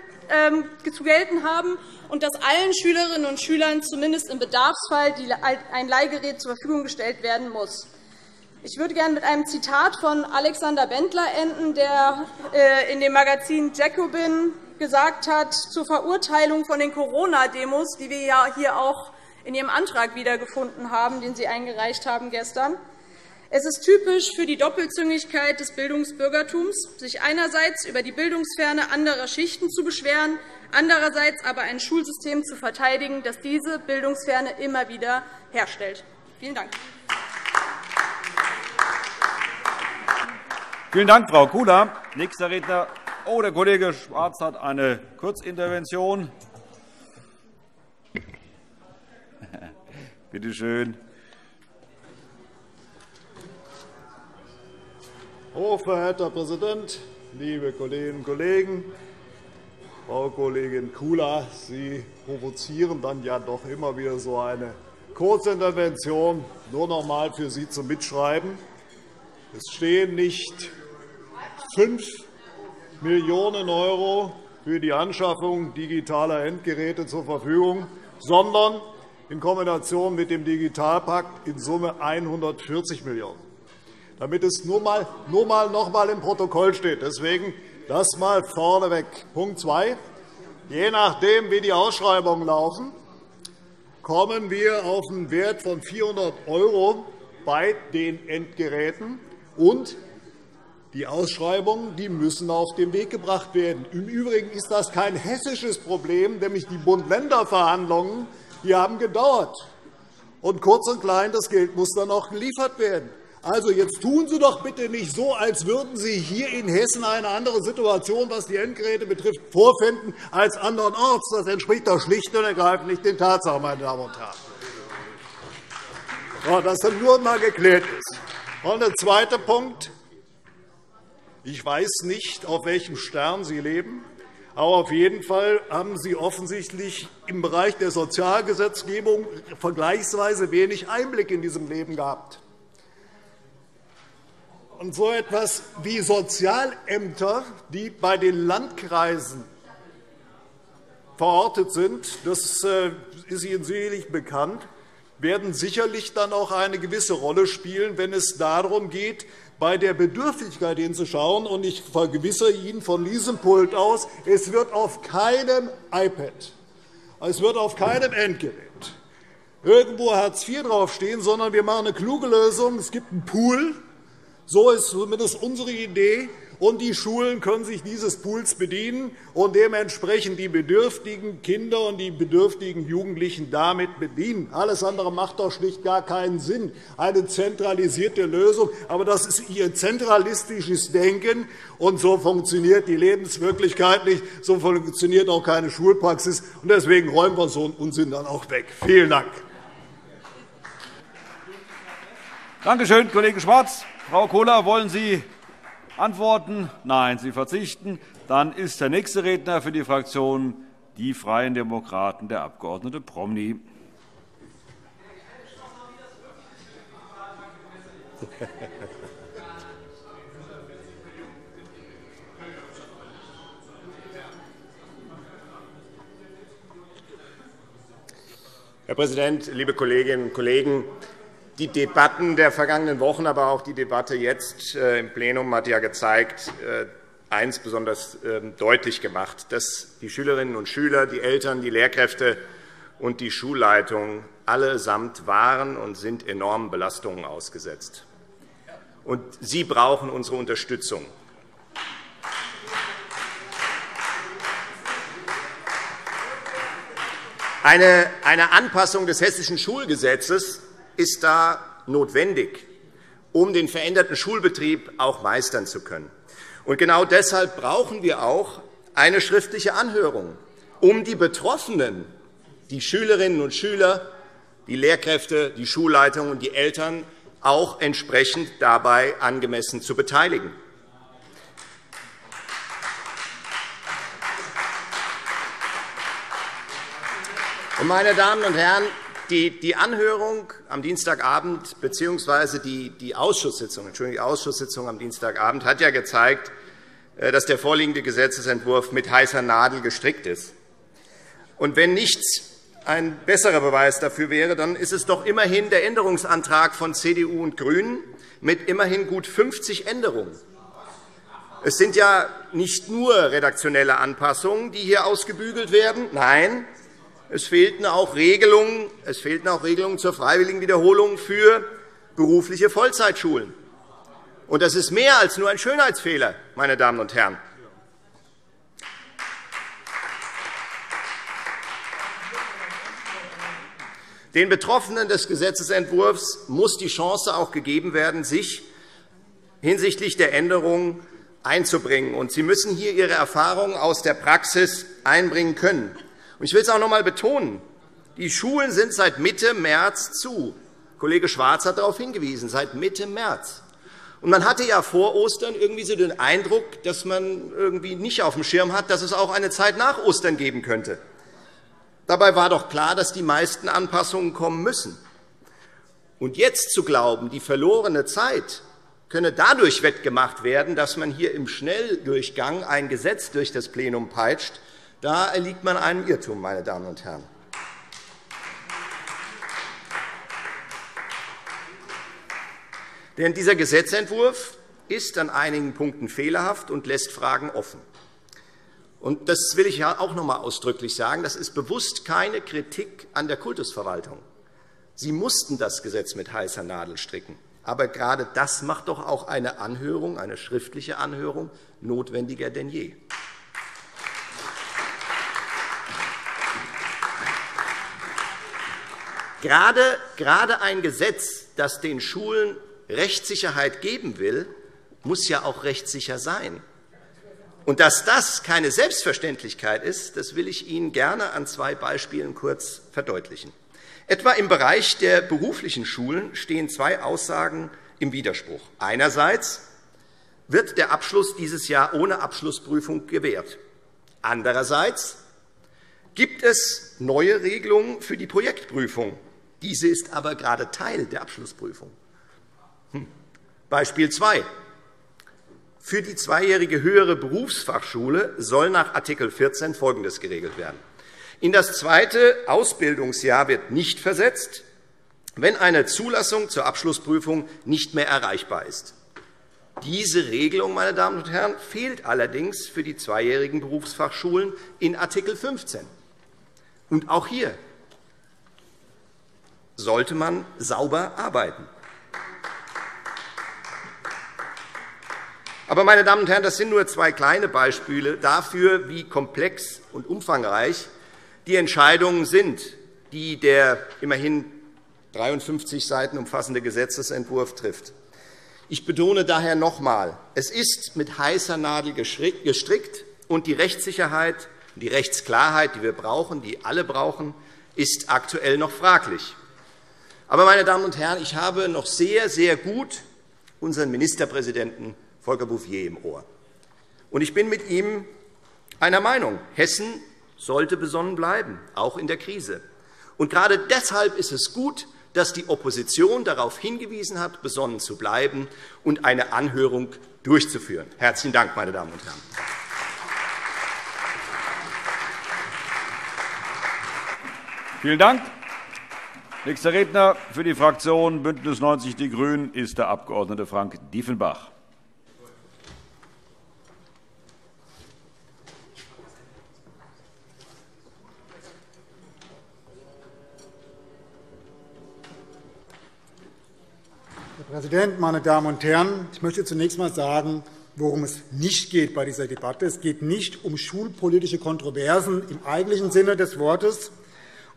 zu gelten haben und dass allen Schülerinnen und Schülern zumindest im Bedarfsfall ein Leihgerät zur Verfügung gestellt werden muss. Ich würde gerne mit einem Zitat von Alexander Bendler enden, der in dem Magazin Jacobin gesagt hat, zur Verurteilung von den Corona-Demos, die wir ja hier auch in Ihrem Antrag wiedergefunden haben, den Sie eingereicht haben gestern. Es ist typisch für die Doppelzüngigkeit des Bildungsbürgertums, sich einerseits über die Bildungsferne anderer Schichten zu beschweren, andererseits aber ein Schulsystem zu verteidigen, das diese Bildungsferne immer wieder herstellt. Vielen Dank. Vielen Dank, Frau Kula. Nächster Redner, oh, der Kollege Schwarz hat eine Kurzintervention. Bitte schön. Hochverehrter Herr Präsident, liebe Kolleginnen und Kollegen! Frau Kollegin Kula, Sie provozieren dann ja doch immer wieder so eine Kurzintervention. Nur noch einmal für Sie zum Mitschreiben. Es stehen nicht fünf Millionen Euro für die Anschaffung digitaler Endgeräte zur Verfügung, sondern in Kombination mit dem Digitalpakt in Summe hundertvierzig Millionen Euro. Damit es nur mal, nur mal noch einmal im Protokoll steht. Deswegen das mal vorneweg. Punkt zwei. Je nachdem, wie die Ausschreibungen laufen, kommen wir auf einen Wert von vierhundert Euro bei den Endgeräten. Und die Ausschreibungen die müssen auf den Weg gebracht werden. Im Übrigen ist das kein hessisches Problem, nämlich die Bund-Länder-Verhandlungen haben gedauert. Und kurz und klein, das Geld muss dann auch geliefert werden. Also, jetzt tun Sie doch bitte nicht so, als würden Sie hier in Hessen eine andere Situation, was die Endgeräte betrifft, vorfinden als andernorts. Das entspricht doch schlicht und ergreifend nicht den Tatsachen, meine Damen und Herren. Dass das nur einmal geklärt ist. Und der zweite Punkt. Ich weiß nicht, auf welchem Stern Sie leben, aber auf jeden Fall haben Sie offensichtlich im Bereich der Sozialgesetzgebung vergleichsweise wenig Einblick in diesem Leben gehabt. Und so etwas wie Sozialämter, die bei den Landkreisen verortet sind, das ist Ihnen sicherlich bekannt, werden sicherlich dann auch eine gewisse Rolle spielen, wenn es darum geht, bei der Bedürftigkeit hinzuschauen. Und ich vergewissere Ihnen von diesem Pult aus, es wird auf keinem iPad, es wird auf keinem Endgerät irgendwo Hartz vier draufstehen, sondern wir machen eine kluge Lösung. Es gibt einen Pool. So ist zumindest unsere Idee, und die Schulen können sich dieses Pools bedienen und dementsprechend die bedürftigen Kinder und die bedürftigen Jugendlichen damit bedienen. Alles andere macht doch schlicht gar keinen Sinn. Eine zentralisierte Lösung, aber das ist Ihr zentralistisches Denken, und so funktioniert die Lebenswirklichkeit nicht, so funktioniert auch keine Schulpraxis, und deswegen räumen wir so einen Unsinn dann auch weg. Vielen Dank. Danke schön, Kollege Schwarz. Frau Kula, wollen Sie antworten? Nein, Sie verzichten. Dann ist der nächste Redner für die Fraktion Die Freien Demokraten, der Abg. Promny. Herr Präsident, liebe Kolleginnen und Kollegen! Die Debatten der vergangenen Wochen, aber auch die Debatte jetzt im Plenum hat ja gezeigt, eines besonders deutlich gemacht, dass die Schülerinnen und Schüler, die Eltern, die Lehrkräfte und die Schulleitung allesamt waren und sind enormen Belastungen ausgesetzt. Und sie brauchen unsere Unterstützung. Eine Anpassung des Hessischen Schulgesetzes ist da notwendig, um den veränderten Schulbetrieb auch meistern zu können. Und genau deshalb brauchen wir auch eine schriftliche Anhörung, um die Betroffenen, die Schülerinnen und Schüler, die Lehrkräfte, die Schulleitung und die Eltern auch entsprechend dabei angemessen zu beteiligen. Und, meine Damen und Herren, die Anhörung am Dienstagabend bzw. die Ausschusssitzung, Entschuldigung, die Ausschusssitzung am Dienstagabend hat ja gezeigt, dass der vorliegende Gesetzentwurf mit heißer Nadel gestrickt ist. Und wenn nichts ein besserer Beweis dafür wäre, dann ist es doch immerhin der Änderungsantrag von C D U und GRÜNEN mit immerhin gut fünfzig Änderungen. Es sind ja nicht nur redaktionelle Anpassungen, die hier ausgebügelt werden. Nein, es fehlten auch Regelungen, es fehlten auch Regelungen zur freiwilligen Wiederholung für berufliche Vollzeitschulen. Und das ist mehr als nur ein Schönheitsfehler, meine Damen und Herren. Den Betroffenen des Gesetzentwurfs muss die Chance auch gegeben werden, sich hinsichtlich der Änderungen einzubringen. Und sie müssen hier ihre Erfahrungen aus der Praxis einbringen können. Und ich will es auch noch einmal betonen. Die Schulen sind seit Mitte März zu. Kollege Schwarz hat darauf hingewiesen, seit Mitte März. Und man hatte ja vor Ostern irgendwie so den Eindruck, dass man irgendwie nicht auf dem Schirm hat, dass es auch eine Zeit nach Ostern geben könnte. Dabei war doch klar, dass die meisten Anpassungen kommen müssen. Und jetzt zu glauben, die verlorene Zeit könne dadurch wettgemacht werden, dass man hier im Schnelldurchgang ein Gesetz durch das Plenum peitscht, da erliegt man einem Irrtum, meine Damen und Herren. Denn dieser Gesetzentwurf ist an einigen Punkten fehlerhaft und lässt Fragen offen. Und das will ich auch noch einmal ausdrücklich sagen. Das ist bewusst keine Kritik an der Kultusverwaltung. Sie mussten das Gesetz mit heißer Nadel stricken. Aber gerade das macht doch auch eine Anhörung, eine schriftliche Anhörung, notwendiger denn je. Gerade ein Gesetz, das den Schulen Rechtssicherheit geben will, muss ja auch rechtssicher sein. Und dass das keine Selbstverständlichkeit ist, das will ich Ihnen gerne an zwei Beispielen kurz verdeutlichen. Etwa im Bereich der beruflichen Schulen stehen zwei Aussagen im Widerspruch. Einerseits wird der Abschluss dieses Jahr ohne Abschlussprüfung gewährt. Andererseits gibt es neue Regelungen für die Projektprüfung. Diese ist aber gerade Teil der Abschlussprüfung. Beispiel zwei. Für die zweijährige höhere Berufsfachschule soll nach Artikel vierzehn Folgendes geregelt werden. In das zweite Ausbildungsjahr wird nicht versetzt, wenn eine Zulassung zur Abschlussprüfung nicht mehr erreichbar ist. Diese Regelung, meine Damen und Herren, fehlt allerdings für die zweijährigen Berufsfachschulen in Artikel fünfzehn. Und auch hier sollte man sauber arbeiten. Aber, meine Damen und Herren, das sind nur zwei kleine Beispiele dafür, wie komplex und umfangreich die Entscheidungen sind, die der immerhin dreiundfünfzig Seiten umfassende Gesetzentwurf trifft. Ich betone daher noch einmal, es ist mit heißer Nadel gestrickt, und die Rechtssicherheit, die Rechtsklarheit, die wir brauchen, die alle brauchen, ist aktuell noch fraglich. Aber, meine Damen und Herren, ich habe noch sehr, sehr gut unseren Ministerpräsidenten Volker Bouffier im Ohr. Und ich bin mit ihm einer Meinung. Hessen sollte besonnen bleiben, auch in der Krise. Und gerade deshalb ist es gut, dass die Opposition darauf hingewiesen hat, besonnen zu bleiben und eine Anhörung durchzuführen. Herzlichen Dank, meine Damen und Herren. Vielen Dank. Nächster Redner für die Fraktion BÜNDNIS neunzig/DIE GRÜNEN ist der Abg. Frank Diefenbach. Herr Präsident, meine Damen und Herren! Ich möchte zunächst einmal sagen, worum es nicht geht bei dieser Debatte. Es geht nicht um schulpolitische Kontroversen im eigentlichen Sinne des Wortes,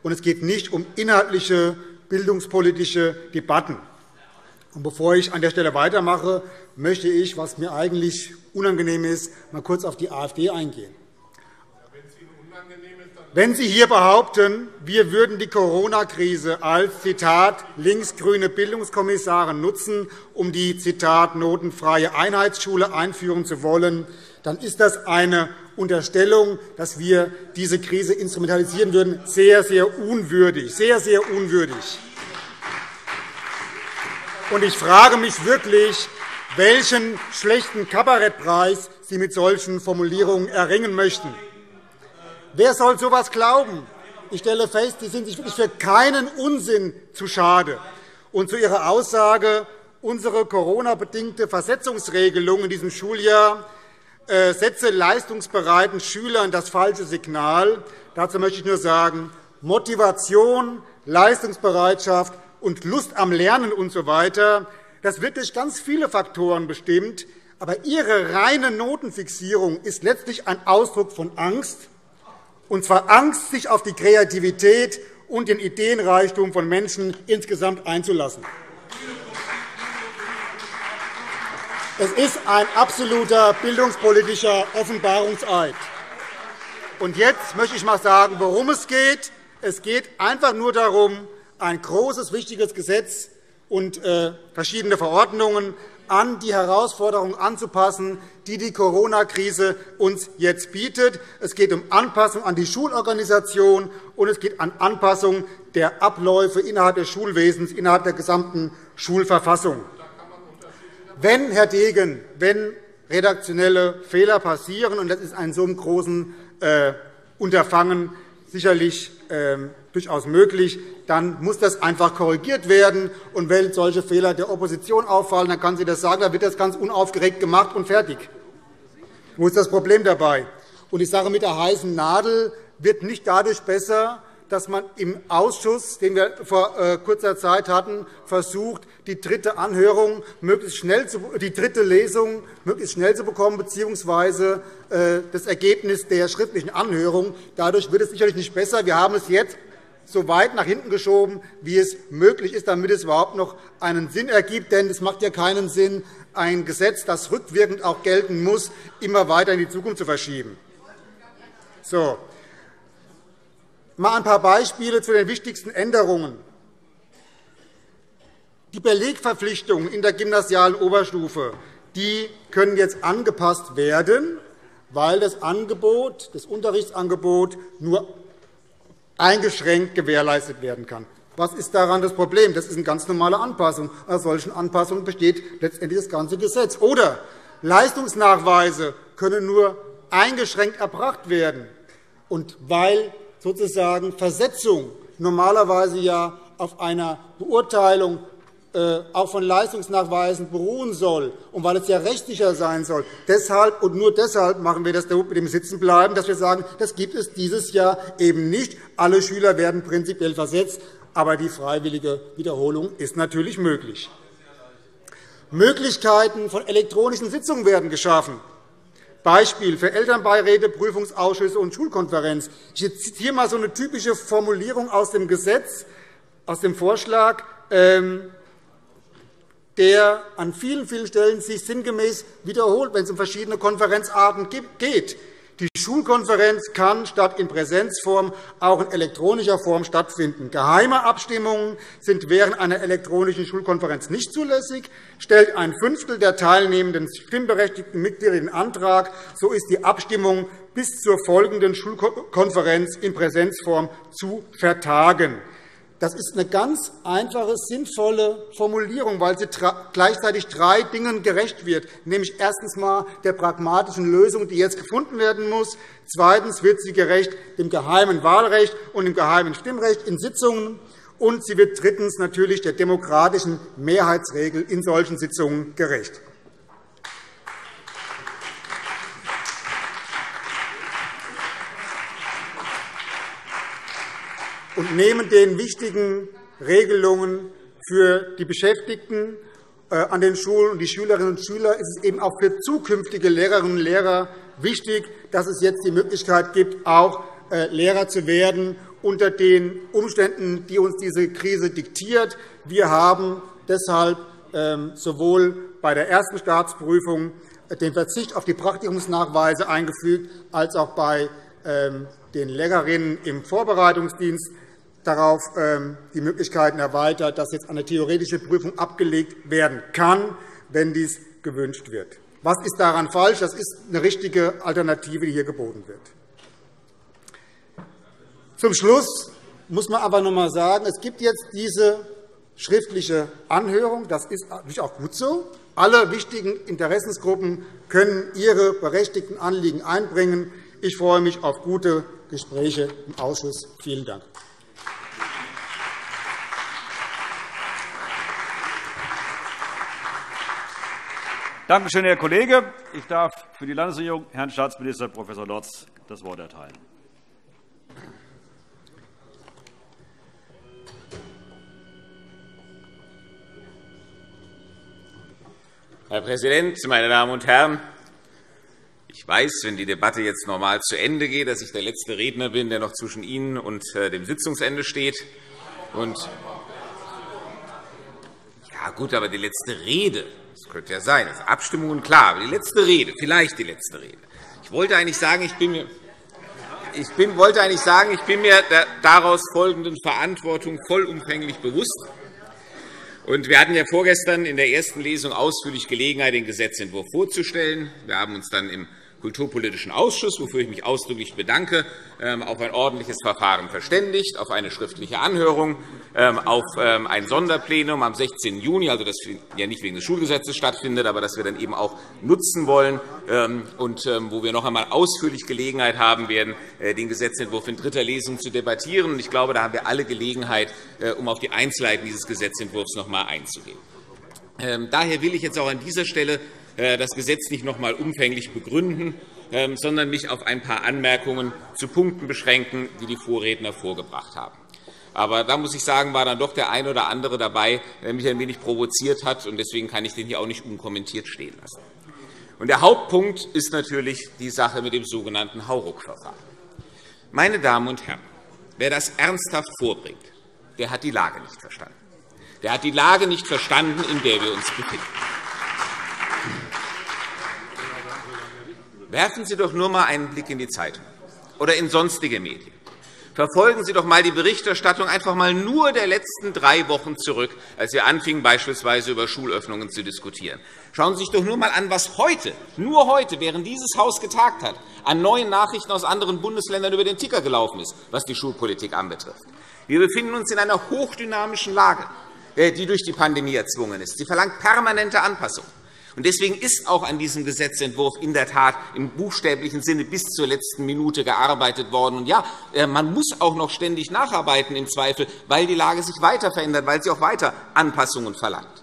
und es geht nicht um inhaltliche bildungspolitische Debatten. Und bevor ich an der Stelle weitermache, möchte ich, was mir eigentlich unangenehm ist, mal kurz auf die AfD eingehen. Wenn es Ihnen unangenehm ist, dann Wenn Sie hier behaupten, wir würden die Corona-Krise als Zitat linksgrüne Bildungskommissare nutzen, um die Zitat notenfreie Einheitsschule einführen zu wollen, dann ist das eine Unterstellung, dass wir diese Krise instrumentalisieren würden, sehr, sehr unwürdig, sehr, sehr unwürdig. Und ich frage mich wirklich, welchen schlechten Kabarettpreis Sie mit solchen Formulierungen erringen möchten. Wer soll so etwas glauben? Ich stelle fest, Sie sind sich wirklich für keinen Unsinn zu schade. Und zu Ihrer Aussage, unsere Corona-bedingte Versetzungsregelung in diesem Schuljahr äh, setze leistungsbereiten Schülern das falsche Signal. Dazu möchte ich nur sagen, Motivation, Leistungsbereitschaft und Lust am Lernen usw., das wird durch ganz viele Faktoren bestimmt. Aber Ihre reine Notenfixierung ist letztlich ein Ausdruck von Angst, und zwar Angst, sich auf die Kreativität und den Ideenreichtum von Menschen insgesamt einzulassen. Es ist ein absoluter bildungspolitischer Offenbarungseid. Und jetzt möchte ich einmal sagen, worum es geht. Es geht einfach nur darum, ein großes, wichtiges Gesetz und verschiedene Verordnungen an die Herausforderungen anzupassen, die die Corona-Krise uns jetzt bietet. Es geht um Anpassung an die Schulorganisation, und es geht um Anpassung der Abläufe innerhalb des Schulwesens, innerhalb der gesamten Schulverfassung. Wenn, Herr Degen, wenn redaktionelle Fehler passieren, und das ist in so einem großen äh, Unterfangen sicherlich äh, durchaus möglich, dann muss das einfach korrigiert werden. Und wenn solche Fehler der Opposition auffallen, dann kann sie das sagen, dann wird das ganz unaufgeregt gemacht und fertig. Wo ist das Problem dabei? Und die Sache mit der heißen Nadel wird nicht dadurch besser, dass man im Ausschuss, den wir vor kurzer Zeit hatten, versucht, die dritte Anhörung möglichst schnell zu, die dritte Lesung möglichst schnell zu bekommen, beziehungsweise das Ergebnis der schriftlichen Anhörung. Dadurch wird es sicherlich nicht besser. Wir haben es jetzt so weit nach hinten geschoben, wie es möglich ist, damit es überhaupt noch einen Sinn ergibt. Denn es macht ja keinen Sinn, ein Gesetz, das rückwirkend auch gelten muss, immer weiter in die Zukunft zu verschieben. So. Mal ein paar Beispiele zu den wichtigsten Änderungen. Die Belegverpflichtungen in der gymnasialen Oberstufe, die können jetzt angepasst werden, weil das Angebot, das Unterrichtsangebot nur eingeschränkt gewährleistet werden kann. Was ist daran das Problem? Das ist eine ganz normale Anpassung. Aus solchen Anpassungen besteht letztendlich das ganze Gesetz. Oder Leistungsnachweise können nur eingeschränkt erbracht werden. Und weil sozusagen Versetzung normalerweise ja auf einer Beurteilung äh, auch von Leistungsnachweisen beruhen soll, und weil es ja rechtssicher sein soll. Deshalb und nur deshalb machen wir das mit dem Sitzenbleiben, dass wir sagen, das gibt es dieses Jahr eben nicht. Alle Schüler werden prinzipiell versetzt, aber die freiwillige Wiederholung ist natürlich möglich. Möglichkeiten von elektronischen Sitzungen werden geschaffen. Beispiel für Elternbeiräte, Prüfungsausschüsse und Schulkonferenz. Ich zitiere mal so eine typische Formulierung aus dem Gesetz, aus dem Vorschlag, der an vielen, vielen Stellen sich sinngemäß wiederholt, wenn es um verschiedene Konferenzarten geht. Die Schulkonferenz kann statt in Präsenzform auch in elektronischer Form stattfinden. Geheime Abstimmungen sind während einer elektronischen Schulkonferenz nicht zulässig. Stellt ein Fünftel der teilnehmenden stimmberechtigten Mitglieder den Antrag, so ist die Abstimmung bis zur folgenden Schulkonferenz in Präsenzform zu vertagen. Das ist eine ganz einfache, sinnvolle Formulierung, weil sie gleichzeitig drei Dingen gerecht wird, nämlich erstens mal der pragmatischen Lösung, die jetzt gefunden werden muss. Zweitens wird sie gerecht dem geheimen Wahlrecht und dem geheimen Stimmrecht in Sitzungen. Und sie wird drittens natürlich der demokratischen Mehrheitsregel in solchen Sitzungen gerecht. Und neben den wichtigen Regelungen für die Beschäftigten an den Schulen und die Schülerinnen und Schüler ist es eben auch für zukünftige Lehrerinnen und Lehrer wichtig, dass es jetzt die Möglichkeit gibt, auch Lehrer zu werden unter den Umständen, die uns diese Krise diktiert. Wir haben deshalb sowohl bei der ersten Staatsprüfung den Verzicht auf die Praktikumsnachweise eingefügt, als auch bei den Lehrerinnen im Vorbereitungsdienst darauf die Möglichkeiten erweitert, dass jetzt eine theoretische Prüfung abgelegt werden kann, wenn dies gewünscht wird. Was ist daran falsch? Das ist eine richtige Alternative, die hier geboten wird. Zum Schluss muss man aber noch einmal sagen, es gibt jetzt diese schriftliche Anhörung. Das ist natürlich auch gut so. Alle wichtigen Interessensgruppen können ihre berechtigten Anliegen einbringen. Ich freue mich auf gute Gespräche im Ausschuss. Vielen Dank. Danke schön, Herr Kollege. Ich darf für die Landesregierung Herrn Staatsminister Professor Lorz das Wort erteilen. Herr Präsident, meine Damen und Herren! Ich weiß, wenn die Debatte jetzt normal zu Ende geht, dass ich der letzte Redner bin, der noch zwischen Ihnen und dem Sitzungsende steht. Ja, gut, aber die letzte Rede. Das könnte ja sein. Also Abstimmungen, klar, aber die letzte Rede, vielleicht die letzte Rede. Ich wollte eigentlich sagen, ich bin mir, ich bin, wollte eigentlich sagen, ich bin mir der daraus folgenden Verantwortung vollumfänglich bewusst. Und wir hatten ja vorgestern in der ersten Lesung ausführlich Gelegenheit, den Gesetzentwurf vorzustellen. Wir haben uns dann im Kulturpolitischen Ausschuss, wofür ich mich ausdrücklich bedanke, auf ein ordentliches Verfahren verständigt, auf eine schriftliche Anhörung, auf ein Sonderplenum am sechzehnten Juni, also das ja nicht wegen des Schulgesetzes stattfindet, aber das wir dann eben auch nutzen wollen und wo wir noch einmal ausführlich Gelegenheit haben werden, den Gesetzentwurf in dritter Lesung zu debattieren. Ich glaube, da haben wir alle Gelegenheit, um auf die Einzelheiten dieses Gesetzentwurfs noch einmal einzugehen. Daher will ich jetzt auch an dieser Stelle das Gesetz nicht noch einmal umfänglich begründen, sondern mich auf ein paar Anmerkungen zu Punkten beschränken, die die Vorredner vorgebracht haben. Aber da muss ich sagen, war dann doch der ein oder andere dabei, der mich ein wenig provoziert hat. Deswegen kann ich den hier auch nicht unkommentiert stehen lassen. Der Hauptpunkt ist natürlich die Sache mit dem sogenannten Hauruck-Verfahren. Meine Damen und Herren, wer das ernsthaft vorbringt, der hat die Lage nicht verstanden. Der hat die Lage nicht verstanden, in der wir uns befinden. Werfen Sie doch nur einmal einen Blick in die Zeitung oder in sonstige Medien. Verfolgen Sie doch einmal die Berichterstattung einfach mal nur der letzten drei Wochen zurück, als wir anfingen, beispielsweise über Schulöffnungen zu diskutieren. Schauen Sie sich doch nur einmal an, was heute, nur heute, während dieses Haus getagt hat, an neuen Nachrichten aus anderen Bundesländern über den Ticker gelaufen ist, was die Schulpolitik anbetrifft. Wir befinden uns in einer hochdynamischen Lage, die durch die Pandemie erzwungen ist. Sie verlangt permanente Anpassung. Deswegen ist auch an diesem Gesetzentwurf in der Tat im buchstäblichen Sinne bis zur letzten Minute gearbeitet worden. Und ja, man muss auch noch ständig nacharbeiten, im Zweifel, weil die Lage sich weiter verändert, weil sie auch weiter Anpassungen verlangt.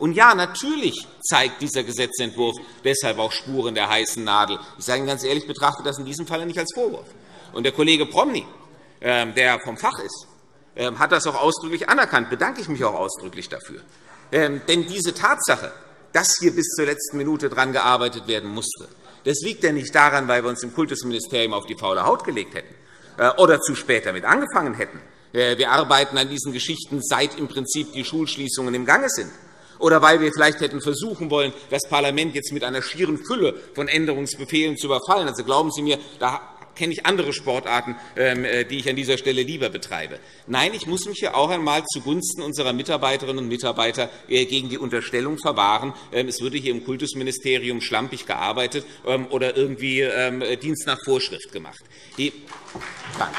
Und ja, natürlich zeigt dieser Gesetzentwurf deshalb auch Spuren der heißen Nadel. Ich sage Ihnen ganz ehrlich, betrachte das in diesem Fall nicht als Vorwurf. Und der Kollege Promny, der vom Fach ist, hat das auch ausdrücklich anerkannt. Bedanke ich mich auch ausdrücklich dafür. Denn diese Tatsache, dass hier bis zur letzten Minute dran gearbeitet werden musste. Das liegt ja nicht daran, weil wir uns im Kultusministerium auf die faule Haut gelegt hätten oder zu spät damit angefangen hätten. Wir arbeiten an diesen Geschichten, seit im Prinzip die Schulschließungen im Gange sind, oder weil wir vielleicht hätten versuchen wollen, das Parlament jetzt mit einer schieren Fülle von Änderungsbefehlen zu überfallen. Also glauben Sie mir, da kenne ich andere Sportarten, die ich an dieser Stelle lieber betreibe. Nein, ich muss mich hier auch einmal zugunsten unserer Mitarbeiterinnen und Mitarbeiter gegen die Unterstellung verwahren, es würde hier im Kultusministerium schlampig gearbeitet oder irgendwie Dienst nach Vorschrift gemacht. Die Danke.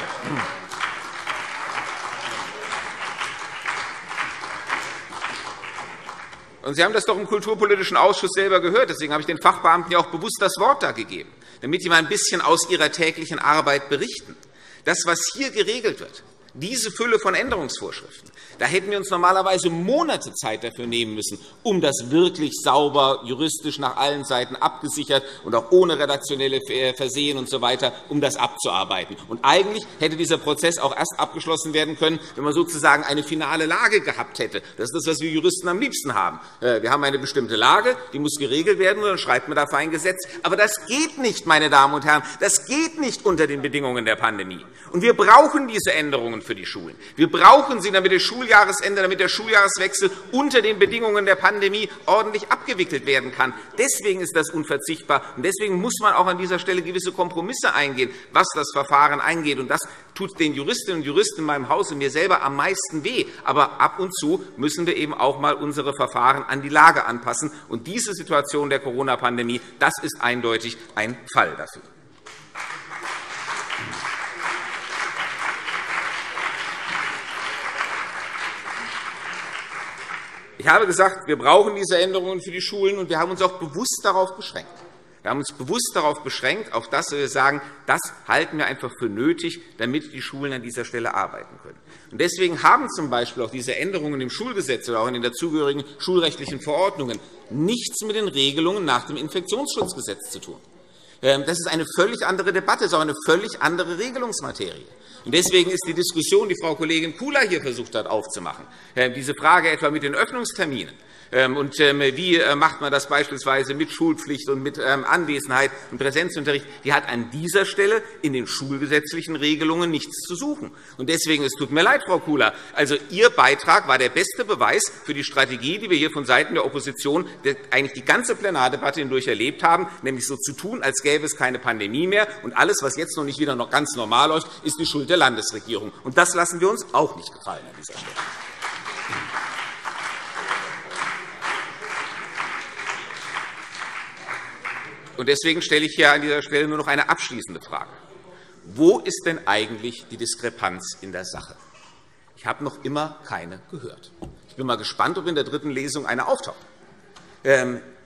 Und Sie haben das doch im Kulturpolitischen Ausschuss selber gehört. Deswegen habe ich den Fachbeamten ja auch bewusst das Wort da gegeben, damit sie mal ein bisschen aus ihrer täglichen Arbeit berichten. Das, was hier geregelt wird, diese Fülle von Änderungsvorschriften, da hätten wir uns normalerweise Monate Zeit dafür nehmen müssen, um das wirklich sauber, juristisch nach allen Seiten abgesichert und auch ohne redaktionelle Versehen usw., so um das abzuarbeiten. Und eigentlich hätte dieser Prozess auch erst abgeschlossen werden können, wenn man sozusagen eine finale Lage gehabt hätte. Das ist das, was wir Juristen am liebsten haben. Wir haben eine bestimmte Lage, die muss geregelt werden, und dann schreibt man dafür ein Gesetz. Aber das geht nicht, meine Damen und Herren. Das geht nicht unter den Bedingungen der Pandemie. Und wir brauchen diese Änderungen für die Schulen. Wir brauchen sie, damit das Schuljahresende, damit der Schuljahreswechsel unter den Bedingungen der Pandemie ordentlich abgewickelt werden kann. Deswegen ist das unverzichtbar. Und deswegen muss man auch an dieser Stelle gewisse Kompromisse eingehen, was das Verfahren angeht. Und das tut den Juristinnen und Juristen in meinem Haus und mir selber am meisten weh. Aber ab und zu müssen wir eben auch mal unsere Verfahren an die Lage anpassen. Und diese Situation der Corona-Pandemie, das ist eindeutig ein Fall dafür. Ich habe gesagt, wir brauchen diese Änderungen für die Schulen, und wir haben uns auch bewusst darauf beschränkt. Wir haben uns bewusst darauf beschränkt, auf das wir sagen, das halten wir einfach für nötig, damit die Schulen an dieser Stelle arbeiten können. Und deswegen haben z. B. auch diese Änderungen im Schulgesetz oder auch in den dazugehörigen schulrechtlichen Verordnungen nichts mit den Regelungen nach dem Infektionsschutzgesetz zu tun. Das ist eine völlig andere Debatte, das ist auch eine völlig andere Regelungsmaterie. Deswegen ist die Diskussion, die Frau Kollegin Kula hier versucht hat, aufzumachen, diese Frage etwa mit den Öffnungsterminen und wie macht man das beispielsweise mit Schulpflicht und mit Anwesenheit und Präsenzunterricht, die hat an dieser Stelle in den schulgesetzlichen Regelungen nichts zu suchen. Deswegen, es tut mir leid, Frau Kula, also Ihr Beitrag war der beste Beweis für die Strategie, die wir hier von Seiten der Opposition eigentlich die ganze Plenardebatte hindurch erlebt haben, nämlich so zu tun, als gäbe es keine Pandemie mehr, und alles, was jetzt noch nicht wieder noch ganz normal läuft, ist die Schuld der Landesregierung. Und das lassen wir uns auch nicht gefallen an dieser Stelle. Und deswegen stelle ich hier an dieser Stelle nur noch eine abschließende Frage. Wo ist denn eigentlich die Diskrepanz in der Sache? Ich habe noch immer keine gehört. Ich bin mal gespannt, ob in der dritten Lesung eine auftaucht.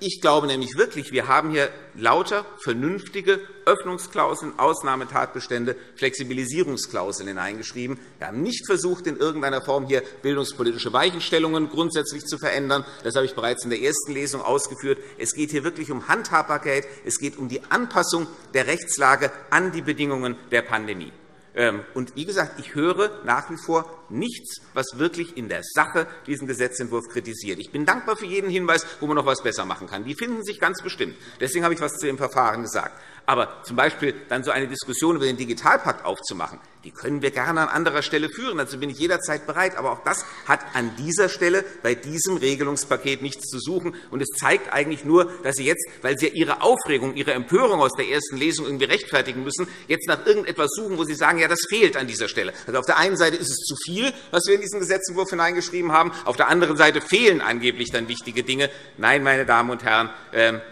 Ich glaube nämlich wirklich, wir haben hier lauter vernünftige Öffnungsklauseln, Ausnahmetatbestände, Flexibilisierungsklauseln eingeschrieben. Wir haben nicht versucht, in irgendeiner Form hier bildungspolitische Weichenstellungen grundsätzlich zu verändern. Das habe ich bereits in der ersten Lesung ausgeführt. Es geht hier wirklich um Handhabbarkeit. Es geht um die Anpassung der Rechtslage an die Bedingungen der Pandemie. Und wie gesagt, ich höre nach wie vor nichts, was wirklich in der Sache diesen Gesetzentwurf kritisiert. Ich bin dankbar für jeden Hinweis, wo man noch etwas besser machen kann. Die finden sich ganz bestimmt. Deswegen habe ich etwas zu dem Verfahren gesagt. Aber zum Beispiel dann so eine Diskussion über den Digitalpakt aufzumachen, die können wir gerne an anderer Stelle führen. Dazu bin ich jederzeit bereit. Aber auch das hat an dieser Stelle bei diesem Regelungspaket nichts zu suchen. Und es zeigt eigentlich nur, dass Sie jetzt, weil Sie Ihre Aufregung, Ihre Empörung aus der ersten Lesung irgendwie rechtfertigen müssen, jetzt nach irgendetwas suchen, wo Sie sagen, ja, das fehlt an dieser Stelle. Also auf der einen Seite ist es zu viel, was wir in diesen Gesetzentwurf hineingeschrieben haben. Auf der anderen Seite fehlen angeblich dann wichtige Dinge. Nein, meine Damen und Herren,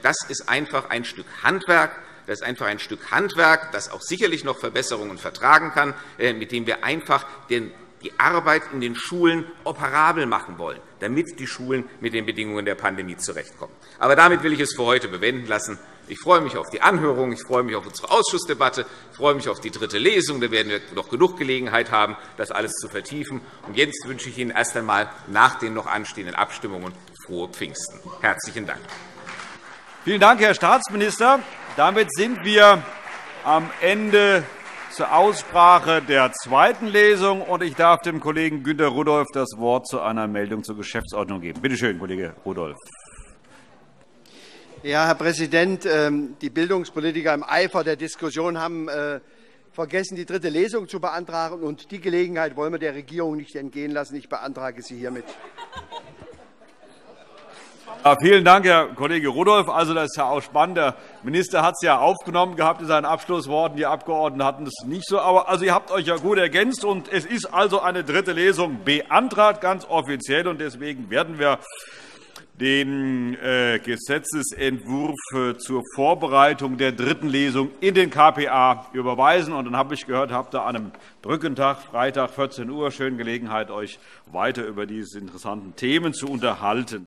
das ist einfach ein Stück Handwerk. Das ist einfach ein Stück Handwerk, das auch sicherlich noch Verbesserungen vertragen kann, mit dem wir einfach die Arbeit in den Schulen operabel machen wollen, damit die Schulen mit den Bedingungen der Pandemie zurechtkommen. Aber damit will ich es für heute bewenden lassen. Ich freue mich auf die Anhörung, ich freue mich auf unsere Ausschussdebatte, ich freue mich auf die dritte Lesung. Da werden wir noch genug Gelegenheit haben, das alles zu vertiefen. Und jetzt wünsche ich Ihnen erst einmal nach den noch anstehenden Abstimmungen frohe Pfingsten. Herzlichen Dank. Vielen Dank, Herr Staatsminister. Damit sind wir am Ende zur Aussprache der zweiten Lesung. Und ich darf dem Kollegen Günter Rudolph das Wort zu einer Meldung zur Geschäftsordnung geben. Bitte schön, Kollege Rudolph. Ja, Herr Präsident, die Bildungspolitiker im Eifer der Diskussion haben vergessen, die dritte Lesung zu beantragen. Und die Gelegenheit wollen wir der Regierung nicht entgehen lassen. Ich beantrage sie hiermit. Ja, vielen Dank, Herr Kollege Rudolph. Also, das ist ja auch spannend. Der Minister hat es ja aufgenommen gehabt in seinen Abschlussworten. Die Abgeordneten hatten es nicht so. Aber also, ihr habt euch ja gut ergänzt. Und es ist also eine dritte Lesung beantragt, ganz offiziell. Und deswegen werden wir den Gesetzentwurf zur Vorbereitung der dritten Lesung in den K P A überweisen. Und dann habe ich gehört, habt ihr an einem Brückentag, Freitag, vierzehn Uhr, schön Gelegenheit, euch weiter über diese interessanten Themen zu unterhalten.